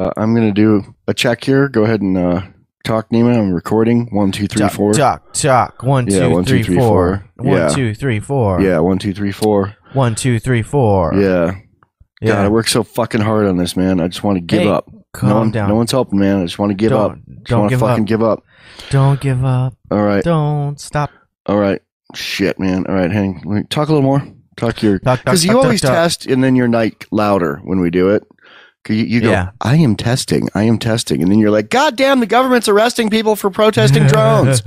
I'm going to do a check here. Go ahead and talk, Nima. I'm recording. 1, 2, 3, 4. Talk. 1, 2, 3, 4. 1, 2, 3, 4. Yeah, 1, 2, 3, 4. 1, 2, 3, 4. Yeah. God, I work so fucking hard on this, man. I just want to give up. Calm down. No one's helping, man. I just want to give up. Don't fucking give up. Don't give up. All right. Don't stop. All right. Shit, man. All right, hang. Talk a little more. Talk your. Because you always test, and then you're like louder when we do it. You go, yeah. I am testing. And then you're like, God damn, the government's arresting people for protesting drones.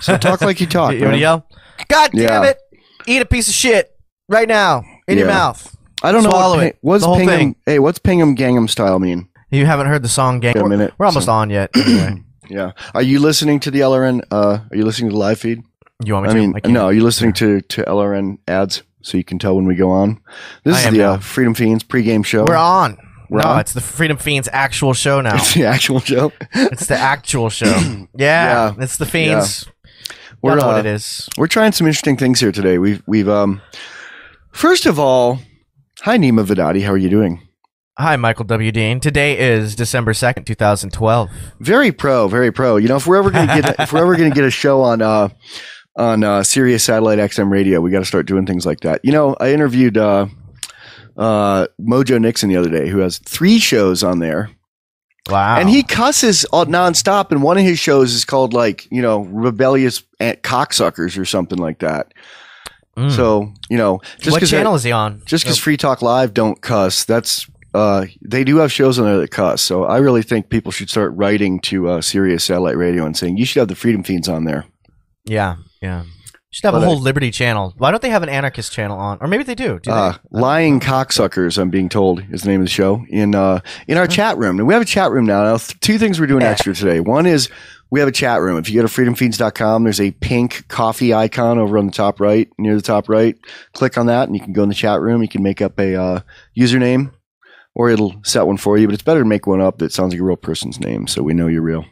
So talk like you talk. You want to yell? God damn it. Eat a piece of shit right now in your mouth. I don't know. What's Pingham Gangnam Style mean? You haven't heard the song Gangnam. We're almost on yet. Anyway. Yeah. Are you listening to the LRN? Are you listening to the live feed? You want me to? No, are you listening to LRN ads so you can tell when we go on? This is the Freedom Fiends pregame show. We're on. No, it's the Freedom Fiends actual show now. It's the actual show? It's the actual show. Yeah, it's the Fiends. Yeah. We're what it is. We're trying some interesting things here today. We've first of all, hi Nima Vedadi, how are you doing? Hi Michael W. Dean. Today is December 2nd, 2012. Very pro. You know, if we're ever going to get a show on Sirius Satellite XM Radio, we got to start doing things like that. You know, I interviewed Mojo Nixon the other day, who has 3 shows on there. Wow. And he cusses nonstop, and one of his shows is called, like, you know, Rebellious Cocksuckers or something like that. Mm. So, you know, just what channel is he on? Just because Free Talk Live don't cuss, that's they do have shows on there that cuss. So I really think people should start writing to Sirius Satellite Radio and saying you should have the Freedom Fiends on there. Yeah. Should have a whole Liberty channel. Why don't they have an anarchist channel on? Or maybe they do. Lying Cocksuckers, I'm being told, is the name of the show, in our chat room. And we have a chat room now. 2 things we're doing extra today. One is we have a chat room. If you go to freedomfeeds.com, there's a pink coffee icon over on the top right, near the top right. Click on that, and you can go in the chat room. You can make up a username, or it'll set one for you. But it's better to make one up that sounds like a real person's name, so we know you're real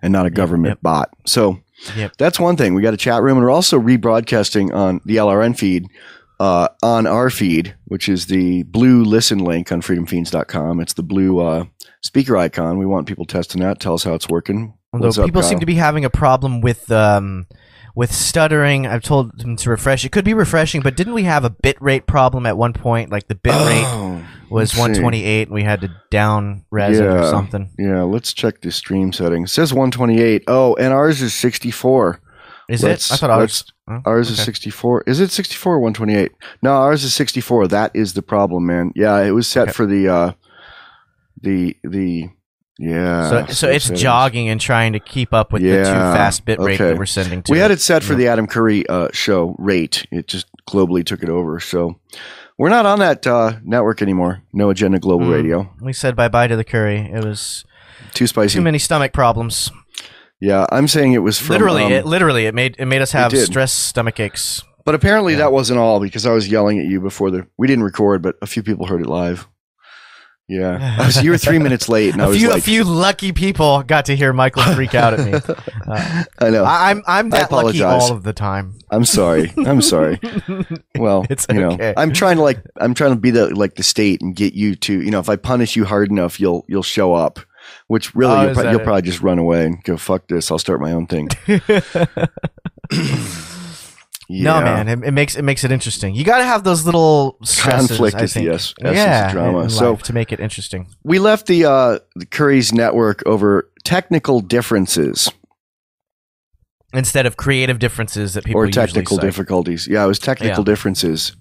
and not a government bot. So... Yep. That's one thing. We got a chat room, and we're also rebroadcasting on the LRN feed, on our feed, which is the blue listen link on freedomfiends.com. It's the blue speaker icon. We want people testing that. Tell us how it's working. Although people seem to be having a problem with stuttering. I've told them to refresh. It could be refreshing, but didn't we have a bitrate problem at one point? Like the bitrate was 128, and we had to down res it or something. Yeah, let's check the stream settings. It says 128. Oh, and ours is 64. Is it? I thought ours is 64. Is it 64 or 128? No, ours is 64. That is the problem, man. Yeah, it was set for the So it's jogging and trying to keep up with the too fast bit rate that we're sending to. We had it set for the Adam Curry show rate. It just globally took it over. So we're not on that network anymore. No Agenda Global Radio. We said bye-bye to the Curry. It was too spicy. Too many stomach problems. Yeah, I'm saying it was from, it made us have stress stomach aches. But apparently that wasn't all, because I was yelling at you before we didn't record, but a few people heard it live. Yeah, you were 3 minutes late, and a few lucky people got to hear Michael freak out at me. I know. I'm that lucky all of the time. I'm sorry. Well, it's okay. You know, I'm trying to be the state and get you to, you know, if I punish you hard enough, you'll show up. Which really, you'll probably just run away and go, fuck this. I'll start my own thing. Yeah. No, man, it makes it interesting. You got to have those little stresses, conflict is the essence of drama. So to make it interesting, we left the Curry's network over technical differences instead of creative differences that people difficulties. Yeah, it was technical differences.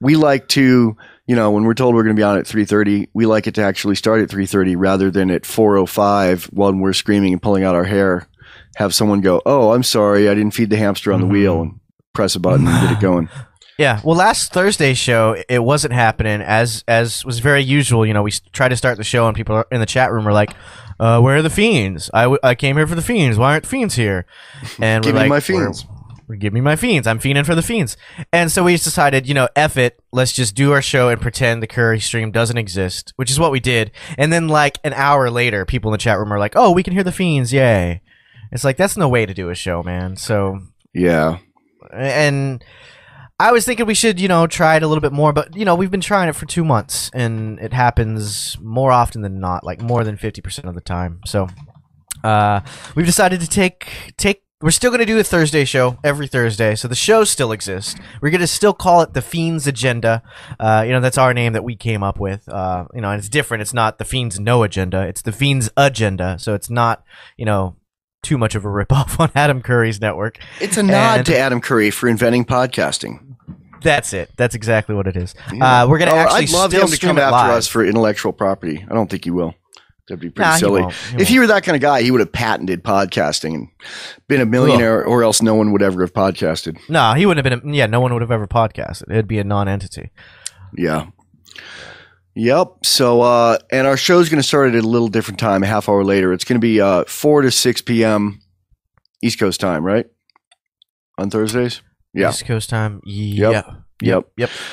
We like to, you know, when we're told we're going to be on at 3:30, we like it to actually start at 3:30 rather than at 4:05 when we're screaming and pulling out our hair. Have someone go, "Oh, I'm sorry, I didn't feed the hamster on the wheel." And press a button and get it going. Yeah. Well, last Thursday's show, it wasn't happening as was very usual. You know, we try to start the show and people in the chat room are like, "Where are the Fiends? I came here for the Fiends. Why aren't the Fiends here?" And give me my Fiends. Give me my Fiends. I'm fiending for the Fiends. And so we just decided, you know, F it. Let's just do our show and pretend the Curry stream doesn't exist, which is what we did. And then like an hour later, people in the chat room are like, "Oh, we can hear the Fiends. Yay." It's like, that's no way to do a show, man. So yeah. And I was thinking we should, try it a little bit more, but, we've been trying it for 2 months, and it happens more often than not, like more than 50% of the time. So we've decided to take we're still going to do a Thursday show every Thursday, so the show still exists. We're going to still call it The Fiends Agenda. That's our name that we came up with. And it's different. It's not The Fiends No Agenda. It's The Fiends Agenda, so it's not, too much of a ripoff on Adam Curry's network. It's a nod to Adam Curry for inventing podcasting. That's it. That's exactly what it is. Yeah. We're going to actually I'd love him to come after us for intellectual property. I don't think he will. That'd be pretty silly. If he were that kind of guy, he would have patented podcasting and been a millionaire, or else no one would ever have podcasted. No, he wouldn't have been. No one would have ever podcasted. It'd be a non-entity. Yeah. Yep. So, and our show's going to start at a little different time, a half hour later. It's going to be 4 to 6 p.m. East Coast time, right? On Thursdays? Yeah. East Coast time. Yeah. Yep.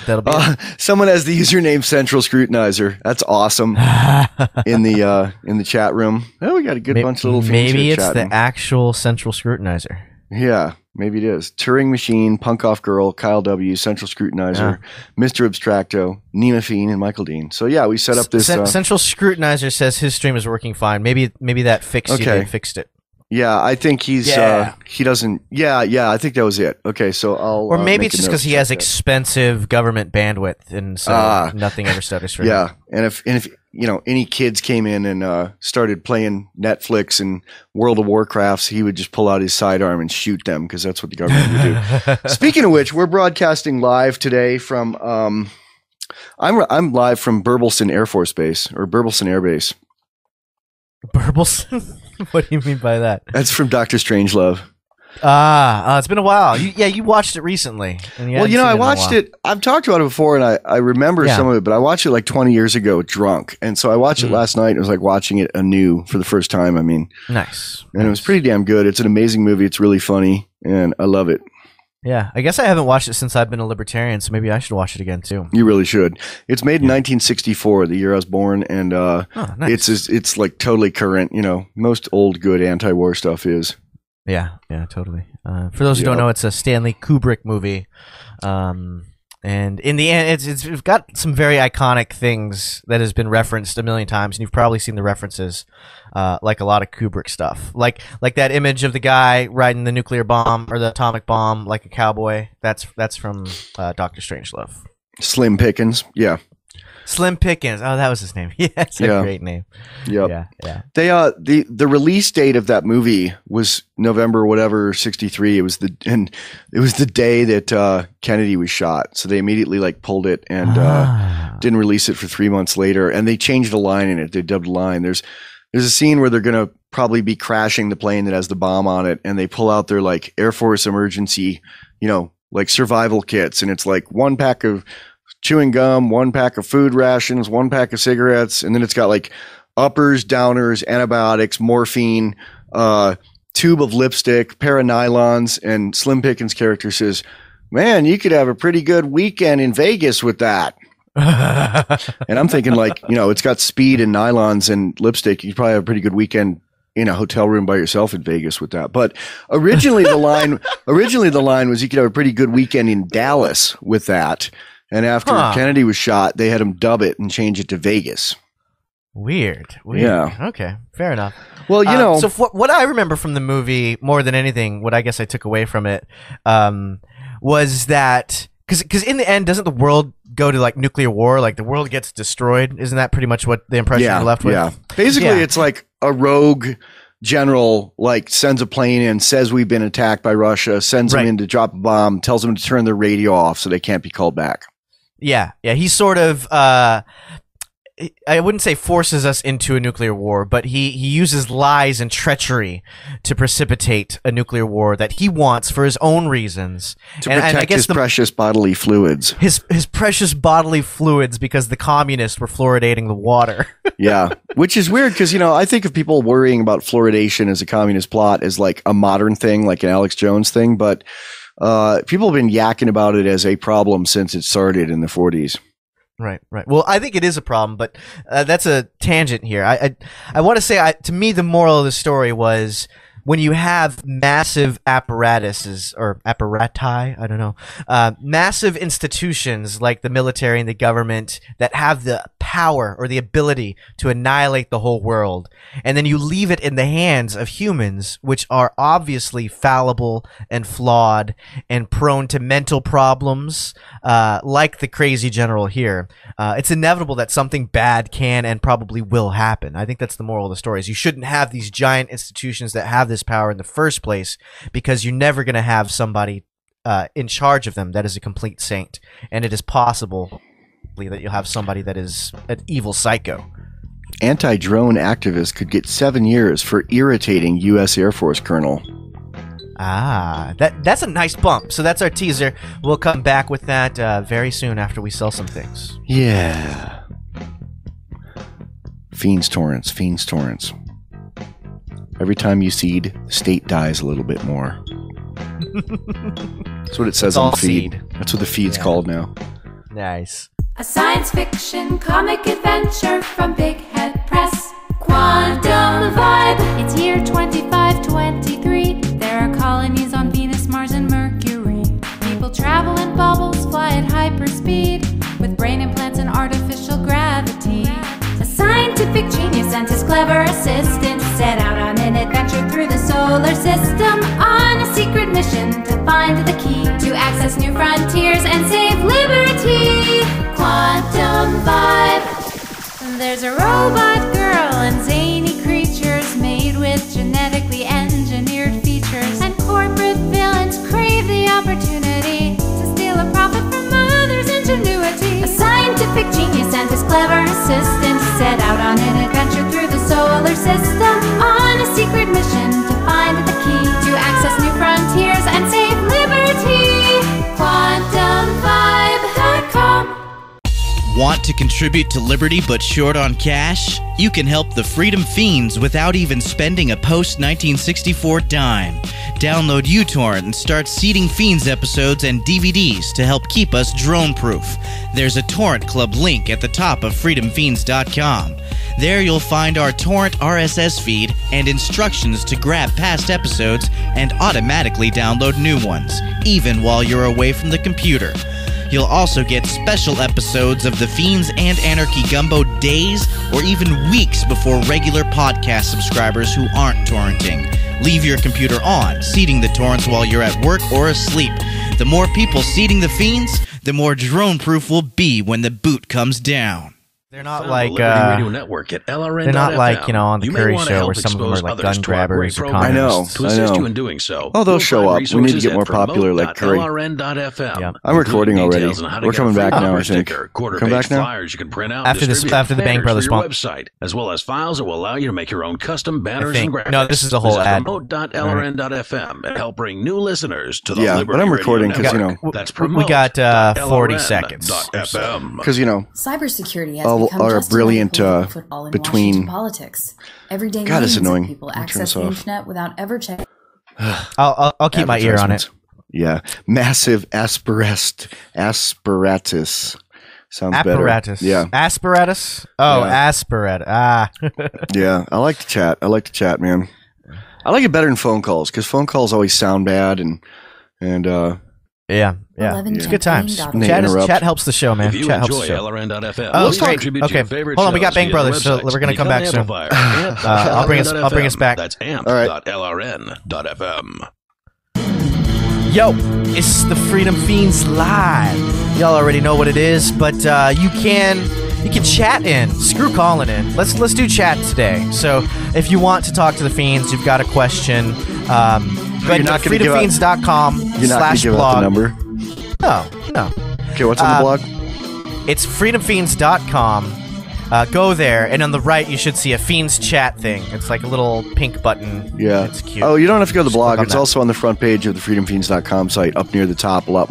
That'll be someone has the username Central Scrutinizer. That's awesome. in the chat room. Oh, we got a good bunch of little things. Maybe it's chatting. The actual Central Scrutinizer. Yeah, maybe it is. Turing Machine, Punk Off Girl, Kyle W, Central Scrutinizer, Mr. Abstracto, Nima Feen, and Michael Dean. So yeah, we set up this Central Scrutinizer says his stream is working fine. Maybe that fixed fixed it. Yeah, I think he's he doesn't. Yeah, I think that was it. Okay, so I'll or maybe it's just because he has expensive government bandwidth, and so nothing ever stutters for him. Yeah, and if any kids came in and started playing Netflix and World of Warcrafts, he would just pull out his sidearm and shoot them, because that's what the government would do. Speaking of which, we're broadcasting live today from I'm live from Burpelson Air Force Base, or Burpelson Air Base. Burpelson. What do you mean by that? That's from Dr. Strangelove. It's been a while. You watched it recently. Well, I watched it. I've talked about it before, and I remember some of it, but I watched it like 20 years ago drunk. And so I watched it last night, and it was like watching it anew for the first time. I mean, nice. And it was pretty damn good. It's an amazing movie. It's really funny, and I love it. Yeah, I guess I haven't watched it since I've been a libertarian, so maybe I should watch it again too. You really should. It's made in 1964, the year I was born, and nice. It's like totally current. Most old good anti-war stuff is. Yeah, totally. For those who don't know, it's a Stanley Kubrick movie, and in the end, it's got some very iconic things that has been referenced a million times, and you've probably seen the references, like a lot of Kubrick stuff, like that image of the guy riding the nuclear bomb or the atomic bomb like a cowboy. That's from Dr. Strangelove. Slim Pickens, yeah. Slim Pickens. Oh, that was his name. Yeah, it's a great name. Yep. Yeah. They the release date of that movie was November whatever 1963. It was the day that Kennedy was shot. So they immediately pulled it and didn't release it for 3 months later. And they changed a line in it. They dubbed a line. There's a scene where they're gonna probably be crashing the plane that has the bomb on it, and they pull out their Air Force emergency, survival kits, and it's like one pack of chewing gum, one pack of food rations, one pack of cigarettes, and then it's got uppers, downers, antibiotics, morphine, tube of lipstick, pair of nylons, and Slim Pickens' character says, "Man, you could have a pretty good weekend in Vegas with that." And I'm thinking it's got speed and nylons and lipstick. You probably have a pretty good weekend in a hotel room by yourself in Vegas with that. But originally the line was, "You could have a pretty good weekend in Dallas with that." And after Kennedy was shot, they had him dub it and change it to Vegas. Weird. Yeah. Okay. Fair enough. Well, so what I remember from the movie more than anything, what I guess I took away from it, was that because in the end, doesn't the world go to nuclear war? The world gets destroyed. Isn't that pretty much what the impression you're left with? Yeah. Basically, it's like a rogue general sends a plane in, says we've been attacked by Russia, sends them in to drop a bomb, tells them to turn their radio off so they can't be called back. Yeah, he sort of I wouldn't say forces us into a nuclear war, but he uses lies and treachery to precipitate a nuclear war that he wants for his own reasons. To protect his precious bodily fluids. His precious bodily fluids, because the communists were fluoridating the water. Yeah, which is weird because, I think of people worrying about fluoridation as a communist plot as a modern thing, like an Alex Jones thing. But people have been yakking about it as a problem since it started in the 40s. Right. Well, I think it is a problem, but that's a tangent here. I want to say, to me, the moral of the story was when you have massive apparatuses or apparati, I don't know, massive institutions like the military and the government that have the power or the ability to annihilate the whole world, and then you leave it in the hands of humans, which are obviously fallible and flawed and prone to mental problems, like the crazy general here, it's inevitable that something bad can and probably will happen. I think that's the moral of the story, is you shouldn't have these giant institutions that have this power in the first place, because you're never going to have somebody in charge of them that is a complete saint, and it is possible that you'll have somebody that is an evil psycho. Anti-drone activists could get 7 years for irritating U.S. Air Force colonel. Ah, that's a nice bump. So that's our teaser. We'll come back with that very soon after we sell some things. Yeah. Fiends torrents, fiends torrents. Every time you seed, the state dies a little bit more. That's what it says on the feed. Seed. That's what the feed's called now. Nice. A science fiction comic adventure from Big Head Press. Quantum Vibe. It's year 2523. There are colonies on Venus, Mars, and Mercury. People travel in bubbles, fly at hyperspeed, with brain implants and artificial gravity. A scientific genius and his clever assistant set out on an adventure through the solar system on a secret mission to find the key to access new frontiers and save liberty. Quantum Vibe. There's a robot girl and zany creatures made with genetically engineered features, and corporate villains crave the opportunity to steal a profit from others' ingenuity. A scientific genius and his clever assistant set out on an adventure through the solar system on a secret mission to find the key to access new frontiers and save liberty. QuantumVibe.com. Want to contribute to liberty but short on cash? You can help the Freedom Feens without even spending a post-1964 dime. Download uTorrent and start seeding Fiends episodes and DVDs to help keep us drone-proof. There's a Torrent Club link at the top of freedomfeens.com. There you'll find our Torrent RSS feed and instructions to grab past episodes and automatically download new ones, even while you're away from the computer. You'll also get special episodes of The Fiends and Anarchy Gumbo days or even weeks before regular podcast subscribers who aren't torrenting. Leave your computer on, seeding the torrents while you're at work or asleep. The more people seeding The Fiends, the more drone-proof we'll be when the boot comes down. They're not like, radio network at LRN. They're not like, you know, on the Curry Show where some of them are like gun grabbers or communists. I know. To assist you in doing so, oh, they'll show up. We need to get more popular like Curry. Yeah. I'm recording already. We're coming back now, I think. Come back now? After this, after the Bang Brothers bump. Website, as well as files that will allow you to make your own custom banners and graphics. No, this is a whole ad. Promote.lrn.fm and help bring new listeners to the Liberty Radio Network. Yeah, but I'm recording because, you know. That's promote. We got 40 seconds. Because, you know. Cybersecurity. Are brilliant between politics. Every day, God, it's annoying. People access the internet without ever checking. I'll keep my ear on it. Yeah, massive aspiratus. Sounds apparatus. Better. Yeah, aspiratus. Oh, yeah. Aspiratus. Ah. Yeah, I like to chat. I like to chat, man. I like it better than phone calls, because phone calls always sound bad and. Yeah. It's good times. Chat helps the show, man. If you chat enjoy helps the show. LRN.fm, okay, hold on. We got Bang Brothers, so we're going to come back soon. I'll bring us back. That's amp.lrn.fm. Yo, it's the Freedom Feens Live. Y'all already know what it is, but you can chat in. Screw calling in. Let's do chat today. So if you want to talk to the Fiends, you've got a question, go to freedomfeens.com/blog. No. Okay, what's on the blog? It's freedomfeens.com. Go there, and on the right you should see a Fiends chat thing. It's like a little pink button. Yeah. It's cute. Oh, you don't have to go to the blog. It's also on the front page of the freedomfeens.com site, up near the top, a lot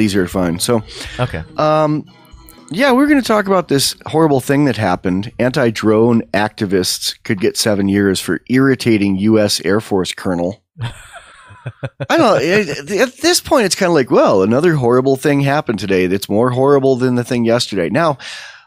easier to find. So, okay. Yeah, we're going to talk about this horrible thing that happened. Anti-drone activists could get 7 years for irritating U.S. Air Force colonel. I don't know. At this point, it's kind of like, well, another horrible thing happened today that's more horrible than the thing yesterday. Now,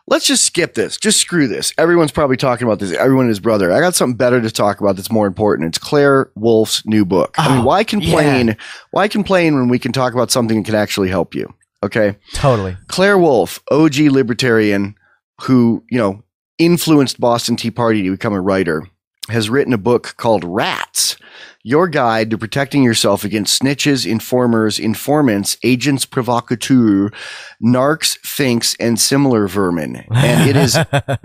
let's just skip this. Just screw this. Everyone's probably talking about this. Everyone and his brother. I got something better to talk about that's more important. It's Claire Wolfe's new book. Oh, I mean, why complain? Yeah. Why complain when we can talk about something that can actually help you? Okay. Totally. Claire Wolfe, OG libertarian who, you know, influenced Boston Tea Party to become a writer, has written a book called Rats: Your Guide to Protecting Yourself Against Snitches, Informers, Informants, Agents Provocateurs, Narcs, Finks, and similar vermin. And it is,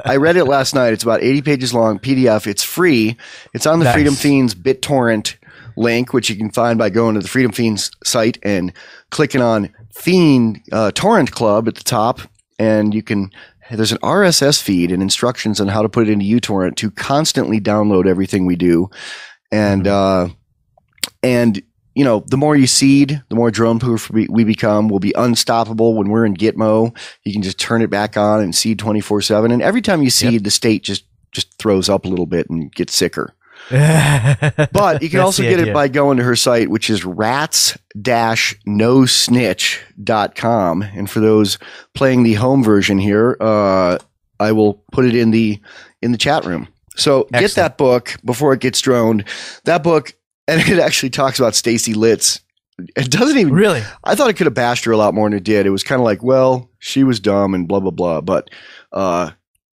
I read it last night. It's about 80 pages long, PDF. It's free. It's on the Freedom Feens BitTorrent link, which you can find by going to the Freedom Feens site and clicking on Fiend Torrent Club at the top. And you can, there's an RSS feed and instructions on how to put it into uTorrent to constantly download everything we do. And you know, the more you seed, the more drone proof we become. We'll be unstoppable when we're in Gitmo. You can just turn it back on and seed 24/7. And every time you seed, the state just throws up a little bit and gets sicker. But you can also get it by going to her site, which is rats-nosnitch.com. And for those playing the home version here, I will put it in the chat room. So get that book before it gets droned. That book, and it actually talks about Stacey Litz. It doesn't even really. I thought it could have bashed her a lot more than it did. It was kind of like, well, she was dumb and blah blah blah. But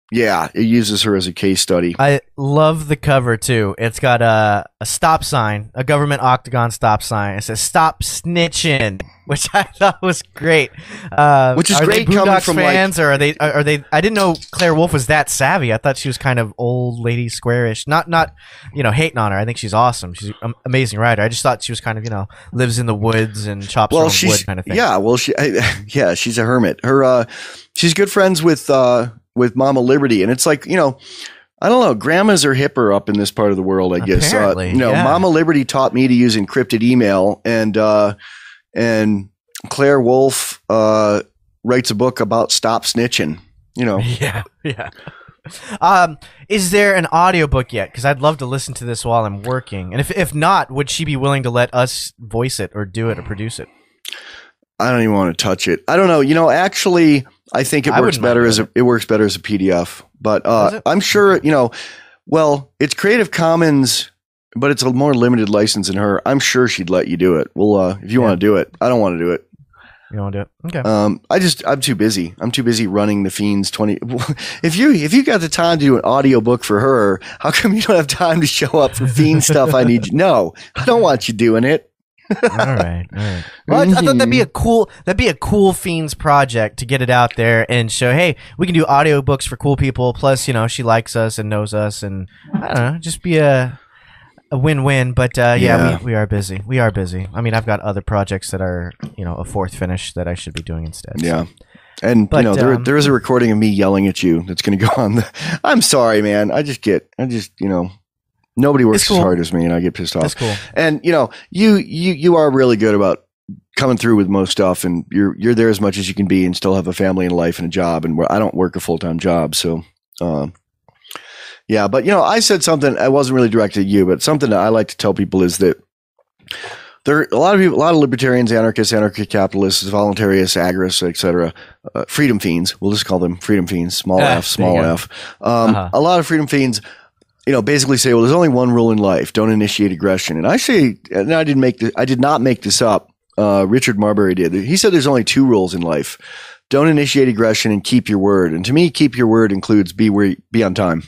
yeah, it uses her as a case study. I love the cover too. It's got a stop sign, a government octagon stop sign. It says "Stop Snitching," which I thought was great. Which is great coming from fans, or are they? I didn't know Claire Wolfe was that savvy. I thought she was kind of old lady squarish. Not you know, hating on her. I think she's awesome. She's an amazing writer. I just thought she was kind of, you know, lives in the woods and chops her own wood kind of thing. Yeah, well, she's a hermit. Her she's good friends with Mama Liberty, and it's like, you know, I don't know, grandmas are hipper up in this part of the world, I guess. You know, yeah. Mama Liberty taught me to use encrypted email, and Claire Wolfe writes a book about Stop Snitching, you know. Yeah. Is there an audiobook yet? Because I'd love to listen to this while I'm working. And if not, would she be willing to let us voice it or do it or produce it? I don't even want to touch it. I don't know. You know, actually, I think it works better as a PDF. But I'm sure, you know, well, it's Creative Commons, but it's a more limited license than her. I'm sure she'd let you do it. Well, if you want to do it. I don't want to do it. You want to do it? Okay. I'm too busy. I'm too busy running the Fiends 20. If you got the time to do an audiobook for her, how come you don't have time to show up for Fiend stuff? I need you. No, I don't want you doing it. All right. Well, I thought that'd be a cool Fiends project to get it out there and show, hey, we can do audiobooks for cool people. Plus, you know, she likes us and knows us, and I don't know, just be a win-win. But we are busy. We are busy. I mean, I've got other projects that are, you know, a fourth finish that I should be doing instead. Yeah. So. And but, you know, there is a recording of me yelling at you that's going to go on. I'm sorry, man. I just you know. Nobody works as hard as me, and I get pissed off. That's cool. And you know, you are really good about coming through with most stuff, and you're there as much as you can be, and still have a family and a life and a job. And I don't work a full time job, so yeah. But you know, I said something. I wasn't really directed at you, but something that I like to tell people is that there are a lot of people, a lot of libertarians, anarchists, anarcho-capitalists, voluntarists, agorists, etc. Freedom Fiends. We'll just call them Freedom Fiends. Small F, small F. A lot of Freedom Fiends, you know, basically say, well, there's only one rule in life: don't initiate aggression. And I say, and I did not make this up. Richard Marbury did. He said there's only two rules in life: don't initiate aggression and keep your word. And to me, keep your word includes be on time.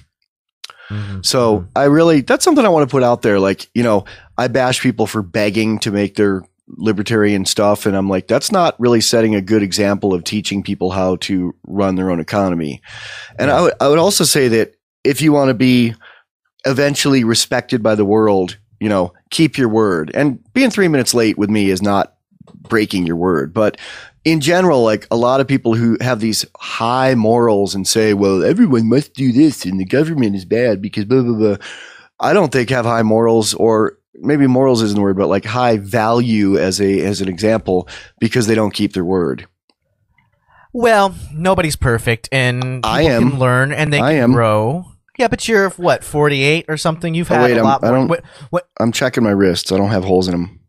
Mm-hmm. So that's something I want to put out there. Like, you know, I bash people for begging to make their libertarian stuff, and I'm like, that's not really setting a good example of teaching people how to run their own economy. And I would also say that if you want to be eventually respected by the world, you know, keep your word. And being 3 minutes late with me is not breaking your word. But in general, like, a lot of people who have these high morals and say, well, everyone must do this and the government is bad because blah, blah, blah, I don't think have high morals, or maybe morals isn't the word, but like high value as an example, because they don't keep their word. Well, nobody's perfect, and I am. Can learn, and they can grow. Yeah, but you're, what, 48 or something? You've had a lot more. I'm checking my wrists. I don't have holes in them.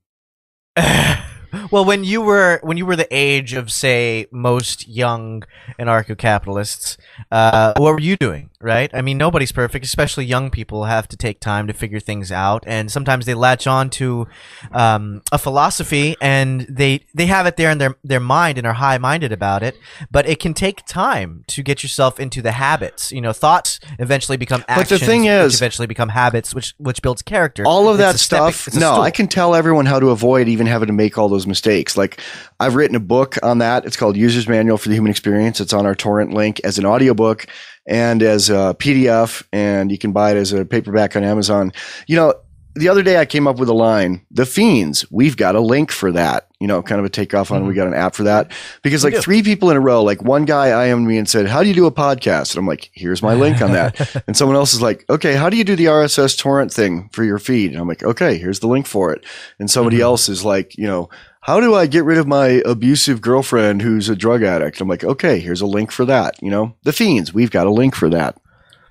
Well, when you were the age of, say, most young anarcho-capitalists, what were you doing, right? I mean, nobody's perfect, especially young people have to take time to figure things out, and sometimes they latch on to a philosophy, and they have it there in their mind and are high-minded about it, but it can take time to get yourself into the habits. You know, thoughts eventually become actions, but the thing is, which eventually become habits, which builds character. All of that stuff, I can tell everyone how to avoid even having to make all those mistakes. Like, I've written a book on that. It's called User's Manual for the Human Experience. It's on our torrent link as an audiobook and as a PDF, and you can buy it as a paperback on Amazon. You know, the other day I came up with a line, the Fiends, we've got a link for that, you know, kind of a takeoff on, we got an app for that, because like three people in a row, like one guy IM'd me and said, how do you do a podcast? And I'm like, here's my link on that. And someone else is like, okay, how do you do the RSS torrent thing for your feed? And I'm like, okay, here's the link for it. And somebody else is like, you know, how do I get rid of my abusive girlfriend who's a drug addict? I'm like, okay, here's a link for that. You know, the Fiends, we've got a link for that.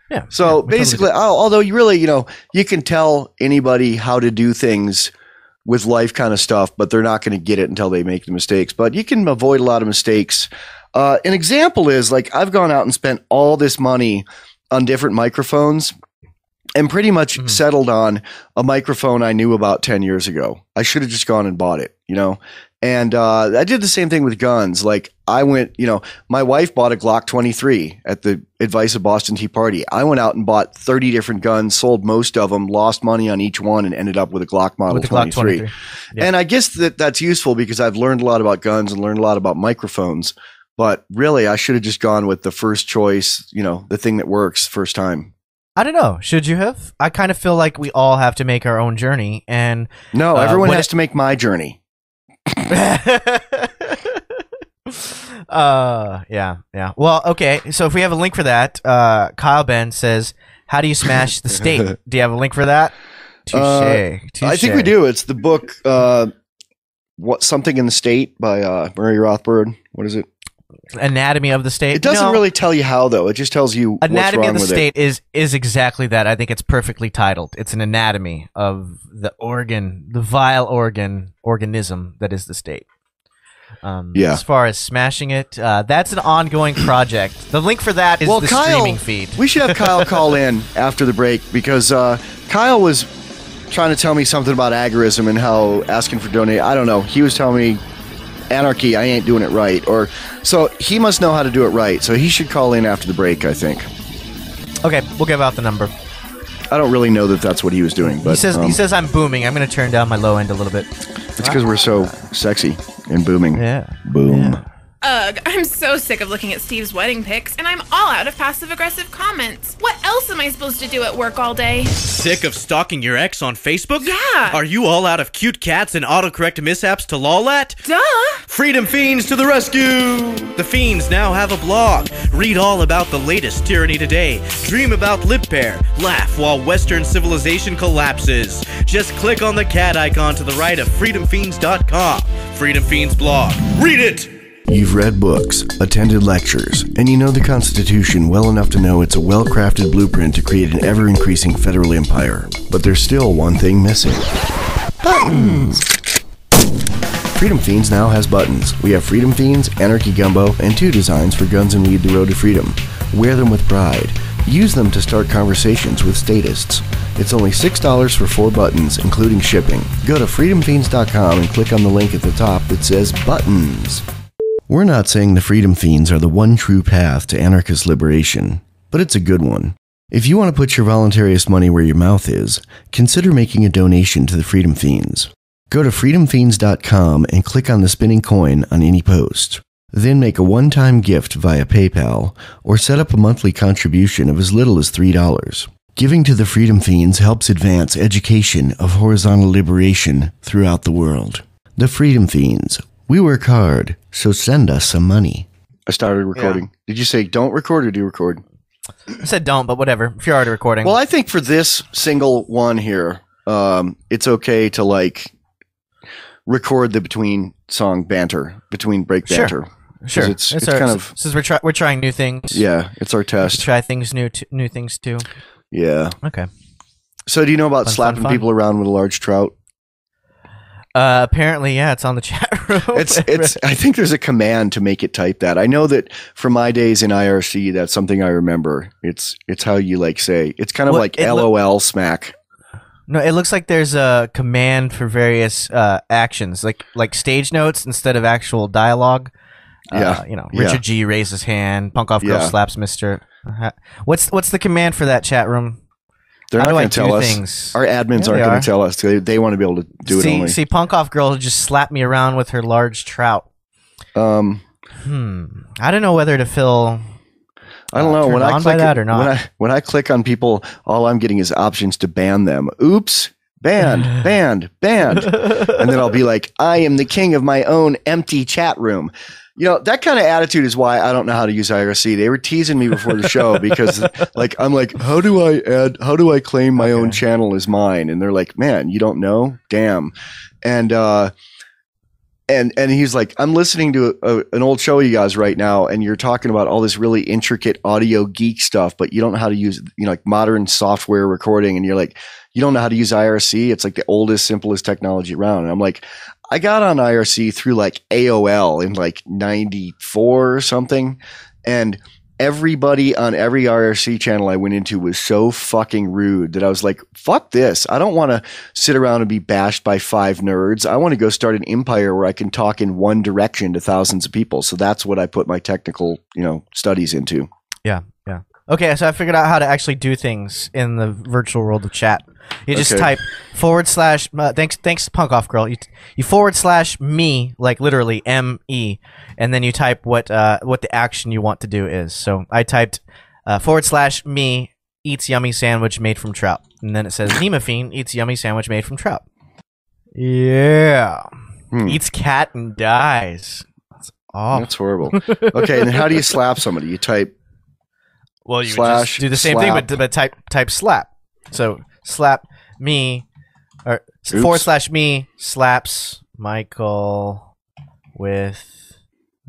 Yeah. So basically, although you really, you know, you can tell anybody how to do things with life kind of stuff, but they're not going to get it until they make the mistakes. But you can avoid a lot of mistakes. An example is, like, I've gone out and spent all this money on different microphones and pretty much settled on a microphone I knew about 10 years ago. I should have just gone and bought it, you know. And I did the same thing with guns. Like, I went, you know, my wife bought a Glock 23 at the advice of Boston Tea Party. I went out and bought 30 different guns, sold most of them, lost money on each one, and ended up with a Glock model 23. Yeah. And I guess that's useful because I've learned a lot about guns and learned a lot about microphones. But really, I should have just gone with the first choice, you know, the thing that works first time. I don't know. Should you have? I kind of feel like we all have to make our own journey. And no, everyone has to make my journey. Yeah. Well, okay. So if we have a link for that, Kyle Ben says, "How do you smash the state?" Do you have a link for that? Touché. I think we do. It's the book, "What Something in the State" by Murray Rothbard. What is it? Anatomy of the State. It doesn't really tell you how, though. It just tells you anatomy what's wrong of the state is exactly that. I think it's perfectly titled. It's an anatomy of the organ, the vile organism that is the state. Yeah. As far as smashing it, that's an ongoing project. The link for that is the streaming feed. We should have Kyle call in after the break, because Kyle was trying to tell me something about agorism and how asking for donate. I don't know. He was telling me anarchy, I ain't doing it right. Or so he must know how to do it right. So he should call in after the break, I think. Okay, we'll give out the number. I don't really know that that's what he was doing, but he says I'm booming. I'm going to turn down my low end a little bit. It's because we're so sexy and booming. Yeah. Boom. Yeah. Ugh, I'm so sick of looking at Steve's wedding pics, and I'm all out of passive-aggressive comments. What else am I supposed to do at work all day? Sick of stalking your ex on Facebook? Yeah! Are you all out of cute cats and autocorrect mishaps to lol at? Duh! Freedom Fiends to the rescue! The Fiends now have a blog. Read all about the latest tyranny today. Dream about lip pair. Laugh while Western civilization collapses. Just click on the cat icon to the right of freedomfeens.com. Freedom Fiends blog. Read it! You've read books, attended lectures, and you know the Constitution well enough to know it's a well-crafted blueprint to create an ever-increasing federal empire. But there's still one thing missing. Buttons! Freedom Fiends now has buttons. We have Freedom Fiends, Anarchy Gumbo, and 2 designs for Guns and Weed: The Road to Freedom. Wear them with pride. Use them to start conversations with statists. It's only $6 for 4 buttons, including shipping. Go to freedomfiends.com and click on the link at the top that says Buttons. We're not saying the Freedom Fiends are the one true path to anarchist liberation, but it's a good one. If you want to put your voluntarist money where your mouth is, consider making a donation to the Freedom Fiends. Go to freedomfiends.com and click on the spinning coin on any post. Then make a one-time gift via PayPal or set up a monthly contribution of as little as $3. Giving to the Freedom Fiends helps advance education of horizontal liberation throughout the world. The Freedom Fiends. We work hard, so send us some money. I started recording. Yeah. Did you say don't record or do record? I said don't, but whatever. If you're already recording. Well, I think for this single one here, it's okay to like record the between song banter, between break banter. Sure. It's kind of since we're trying new things. Yeah, it's our test. We try things new things too. Yeah. Okay. So do you know about slapping people around with a large trout? Apparently, yeah, it's on the chat room. It's. I think there's a command to make it type that. I know that from my days in IRC, that's something I remember. It's how you like say. It's kind of like LOL smack. No, it looks like there's a command for various actions, like stage notes instead of actual dialogue. Yeah, you know, Richard G raises his hand. Punk off girl slaps Mister. What's the command for that chat room? They're not going to tell us. Things? Our admins aren't going to tell us. They want to be able to do it only. See, Punk Off Girl just slapped me around with her large trout. I don't know whether to feel. I don't know when I click that or not. When I click on people, all I'm getting is options to ban them. Oops, banned, banned, banned, and then I'll be like, I am the king of my own empty chat room. You know, that kind of attitude is why I don't know how to use IRC. They were teasing me before the show because I'm like, how do I claim my own channel as mine? And they're like, man, you don't know? Damn. And he's like, I'm listening to an old show you guys right now, and you're talking about all this really intricate audio geek stuff, but you don't know how to use, you know, like modern software recording. And you're like, you don't know how to use IRC. It's like the oldest, simplest technology around. And I'm like, I got on IRC through like AOL in like 94 or something. And everybody on every IRC channel I went into was so fucking rude that I was like, fuck this. I don't want to sit around and be bashed by five nerds. I want to go start an empire where I can talk in one direction to thousands of people. So that's what I put my technical, you know, studies into. Yeah. Yeah. Okay. So I figured out how to actually do things in the virtual world of chat. You just type / thanks Punk Off Girl. You / me, like literally M-E, and then you type what the action you want to do is. So I typed / me eats yummy sandwich made from trout, and then it says Nima Fiend eats yummy sandwich made from trout. Yeah, eats cat and dies. That's awful. That's horrible. Okay, and then how do you slap somebody? You type / just do the same thing, but type slap. So. Slap me, or / me slaps Michael with.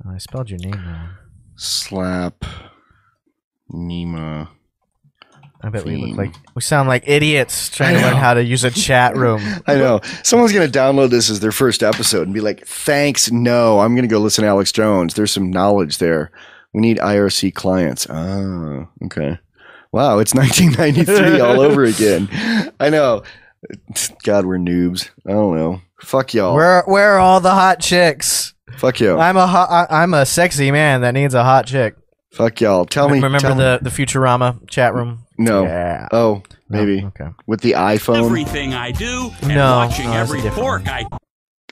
I spelled your name wrong. Slap Nima. I bet we look like we sound like idiots trying to learn how to use a chat room. I know someone's gonna download this as their first episode and be like, "Thanks, no, I'm gonna go listen to Alex Jones. There's some knowledge there. We need IRC clients." Oh, okay. Wow, it's 1993 all over again. I know. God, we're noobs. I don't know. Fuck y'all. Where are all the hot chicks? Fuck y'all. I'm a sexy man that needs a hot chick. Fuck y'all. Remember the Futurama chat room? No. Yeah. Oh, maybe. No. Okay. With the iPhone. Everything I do. And no. Watching every pork I.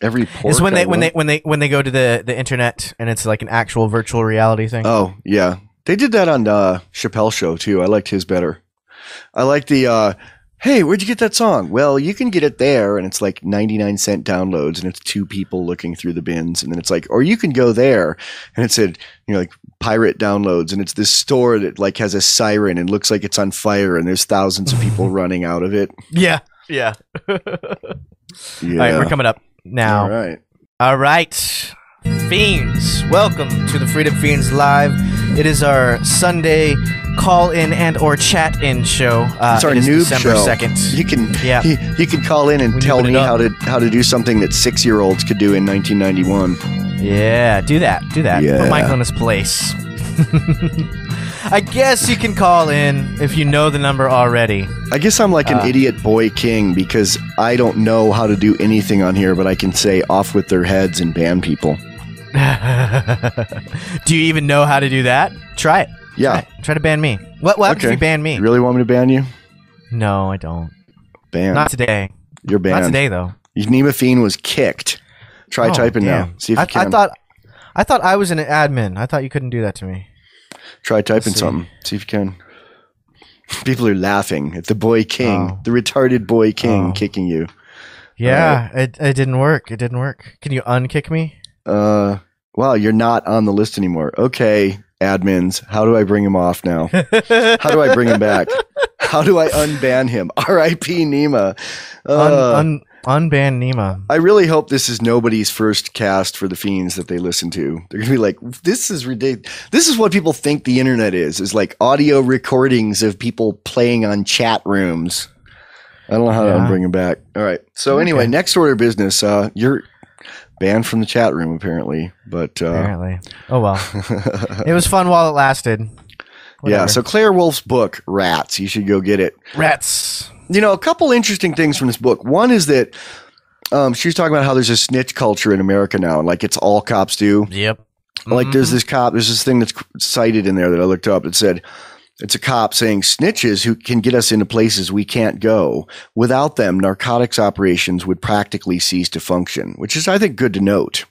Every pork. It's when they go to the internet and it's like an actual virtual reality thing. Oh yeah. They did that on Chappelle's show, too. I liked his better. I like the, hey, where'd you get that song? Well, you can get it there, and it's like 99-cent downloads, and it's two people looking through the bins, and then it's like, or you can go there, and it said, you know, like pirate downloads, and it's this store that like has a siren and looks like it's on fire, and there's thousands of people running out of it. Yeah, yeah. Yeah. All right, we're coming up now. All right. All right. Fiends, welcome to the Freedom Feens Live. It is our Sunday call-in and or chat-in show. It's our noob December show. 2nd. You can you can call in and tell me how to do something that 6-year-olds could do in 1991. Yeah, do that. Do that. Yeah. Put Michael in his place. I guess you can call in if you know the number already. I guess I'm like an idiot boy king because I don't know how to do anything on here, but I can say off with their heads and ban people. Do you even know how to do that? Try it. Yeah. Try to ban me. What happens if you ban me? You really want me to ban you? No, I don't. Ban. Not today. You're banned. Not today, though. Nima Fiend was kicked. Try typing now. See if you can. I thought I was an admin. I thought you couldn't do that to me. Try typing something. See if you can. People are laughing at the boy king, the retarded boy king kicking you. Yeah, it didn't work. It didn't work. Can you unkick me? Wow, you're not on the list anymore. Okay, admins, how do I bring him off now? How do I bring him back? How do I unban him? R.I.P. Nima. Unban Nima. I really hope this is nobody's first cast for the Fiends that they listen to. They're going to be like, this is ridiculous. This is what people think the internet is like audio recordings of people playing on chat rooms. I don't know how to bring him back. All right. So anyway, next order of business. You're banned from the chat room apparently, but apparently. Oh well. It was fun while it lasted. Whatever. Yeah. So Claire Wolfe's book, Rats. You should go get it. Rats. You know, a couple interesting things from this book. One is that she was talking about how there's a snitch culture in America now, and like it's all cops do. Yep. Like there's this cop, there's this thing that's cited in there that I looked up. It said, it's a cop saying snitches who can get us into places we can't go. Without them, narcotics operations would practically cease to function, which is, I think, good to note.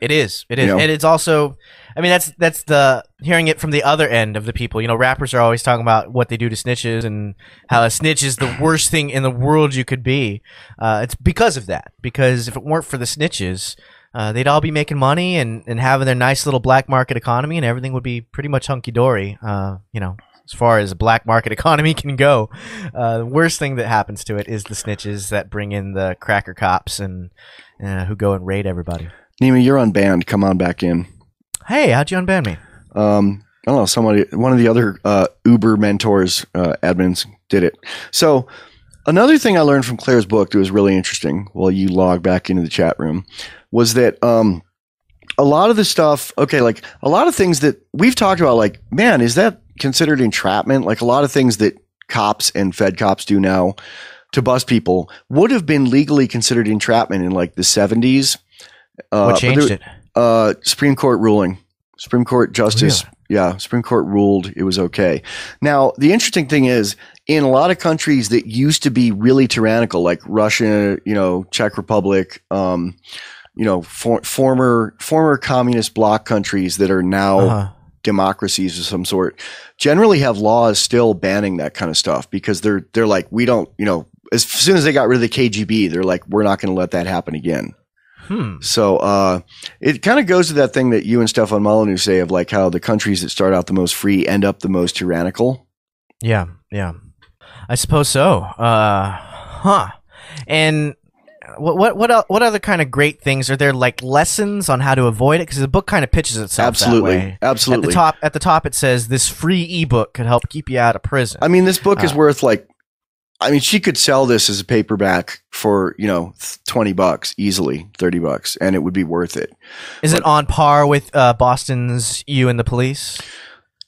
It is. It is. You know? And it's also, I mean, that's the hearing it from the other end of the people. You know, rappers are always talking about what they do to snitches and how a snitch is the worst thing in the world you could be. It's because of that. Because if it weren't for the snitches, they'd all be making money and having their nice little black market economy, and everything would be pretty much hunky-dory, you know, as far as a black market economy can go. The worst thing that happens to it is the snitches that bring in the cracker cops and who go and raid everybody. Nima, you're unbanned. Come on back in. Hey, how'd you unban me? I don't know. Somebody, one of the other Uber mentors, admins did it. So another thing I learned from Claire's book that was really interesting while you log back into the chat room was that a lot of the stuff, okay, like a lot of things that we've talked about, like, man, is that considered entrapment? Like a lot of things that cops and fed cops do now to bust people would have been legally considered entrapment in like the 70s. What changed it? Supreme Court ruling. Supreme Court justice. Really? Yeah, Supreme Court ruled it was okay. Now, the interesting thing is, in a lot of countries that used to be really tyrannical, like Russia, you know, Czech Republic, you know, former communist bloc countries that are now democracies of some sort, generally have laws still banning that kind of stuff because they're like, we don't, you know, as soon as they got rid of the KGB, they're like, we're not going to let that happen again. So it kind of goes to that thing that you and Stefan Molyneux say of like how the countries that start out the most free end up the most tyrannical. Yeah, yeah. I suppose so. And what other kind of great things are there, like lessons on how to avoid it? Because the book kind of pitches itself that way. Absolutely. At the top it says this free ebook could help keep you out of prison. I mean, this book is worth like, I mean, she could sell this as a paperback for, you know, $20 easily, $30, and it would be worth it. Is it on par with Boston's You and the Police?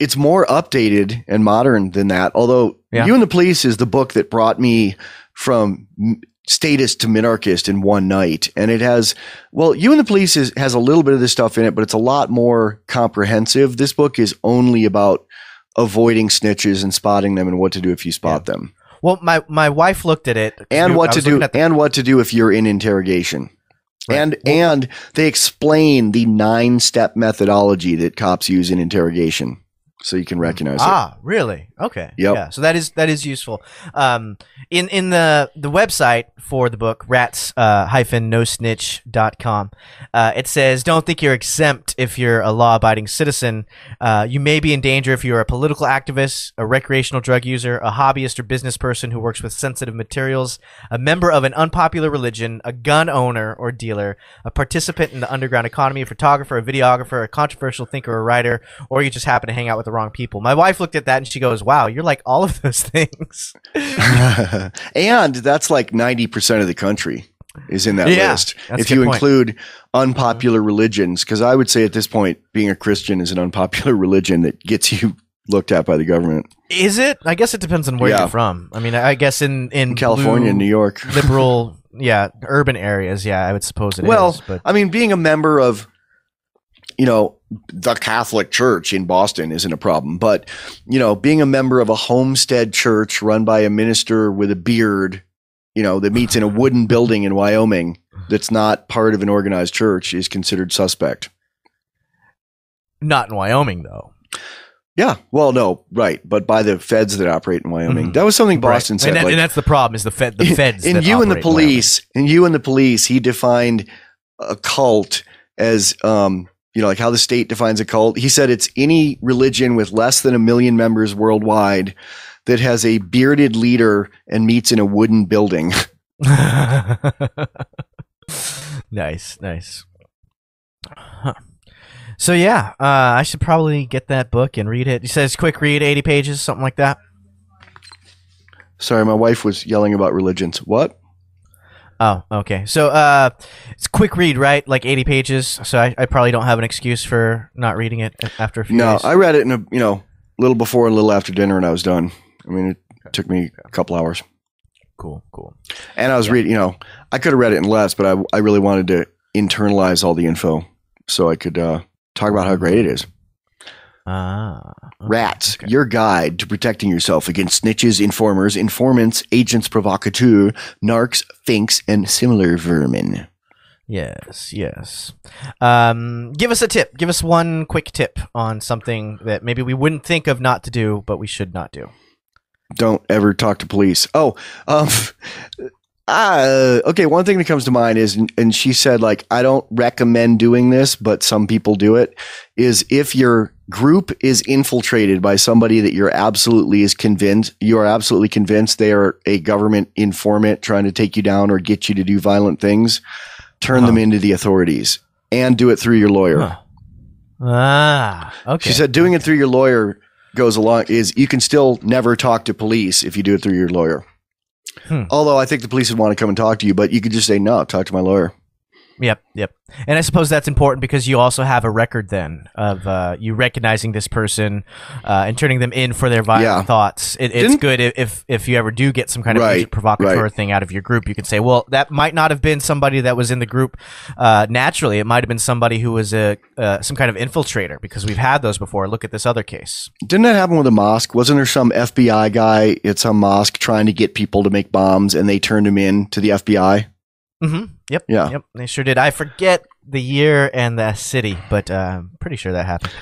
It's more updated and modern than that, although You and the Police is the book that brought me from statist to minarchist in one night. And it has, well, You and the Police has a little bit of this stuff in it, but it's a lot more comprehensive. This book is only about avoiding snitches and spotting them and what to do if you spot them. Well, my wife looked at it, and what to do if you're in interrogation, right. and they explain the 9-step methodology that cops use in interrogation, so you can recognize it. Ah, really? Okay. Yep. Yeah. So that is useful. In the website for the book, rats-nosnitch.com, it says, "Don't think you're exempt if you're a law-abiding citizen. You may be in danger if you're a political activist, a recreational drug user, a hobbyist or business person who works with sensitive materials, a member of an unpopular religion, a gun owner or dealer, a participant in the underground economy, a photographer, a videographer, a controversial thinker or writer, or you just happen to hang out with the wrong people." My wife looked at that and she goes, "Wow, you're like all of those things." And that's like 90% of the country is in that list. If you include unpopular religions, because I would say at this point, being a Christian is an unpopular religion that gets you looked at by the government. Is it? I guess it depends on where you're from. I mean, I guess in California and New York, liberal, urban areas. Yeah, I would suppose it is. Well, I mean, being a member of, you know, the Catholic Church in Boston isn't a problem, but, you know, being a member of a homestead church run by a minister with a beard, you know, that meets in a wooden building in Wyoming that's not part of an organized church is considered suspect. Not in Wyoming, though. Yeah. Well, no, right. But by the feds that operate in Wyoming. That was something Boston said. And that's the problem, is the feds. And You and the Police, he defined a cult as, you know, like how the state defines a cult. He said it's any religion with less than 1 million members worldwide that has a bearded leader and meets in a wooden building. Nice, nice. Huh. So yeah, I should probably get that book and read it. He says quick read, 80 pages, something like that. Sorry, my wife was yelling about religions. What? Oh, okay. So it's a quick read, right? Like 80 pages. So I probably don't have an excuse for not reading it after a few days. No, I read it in a little before and a little after dinner, and I was done. I mean, it took me a couple hours. Cool, cool. And I was reading, I could have read it in less, but I really wanted to internalize all the info so I could talk about how great it is. Okay. Rats, okay. Your guide to protecting yourself against snitches, informers, informants, agents provocateurs, narcs, finks, and similar vermin. Yes, yes. Give us a tip. Give us one quick tip on something that maybe we wouldn't think of not to do, but we should not do. Don't ever talk to police. Oh, okay. One thing that comes to mind is, and she said, like, I don't recommend doing this, but some people do it, is if your group is infiltrated by somebody that you are absolutely convinced they are a government informant trying to take you down or get you to do violent things, turn them into the authorities and do it through your lawyer. Huh. Ah, okay. She said doing it through your lawyer goes along is you can still never talk to police if you do it through your lawyer. Hmm. Although I think the police would want to come and talk to you, but you could just say, no, talk to my lawyer. Yep, yep. And I suppose that's important because you also have a record then of you recognizing this person and turning them in for their violent thoughts. It's good if you ever do get some kind of agent provocateur thing out of your group, you can say, well, that might not have been somebody that was in the group naturally. It might have been somebody who was some kind of infiltrator because we've had those before. Look at this other case. Didn't that happen with a mosque? Wasn't there some FBI guy at some mosque trying to get people to make bombs and they turned him in to the FBI? Mm-hmm. Yep. Yeah. Yep. They sure did. I forget the year and the city, but I'm pretty sure that happened.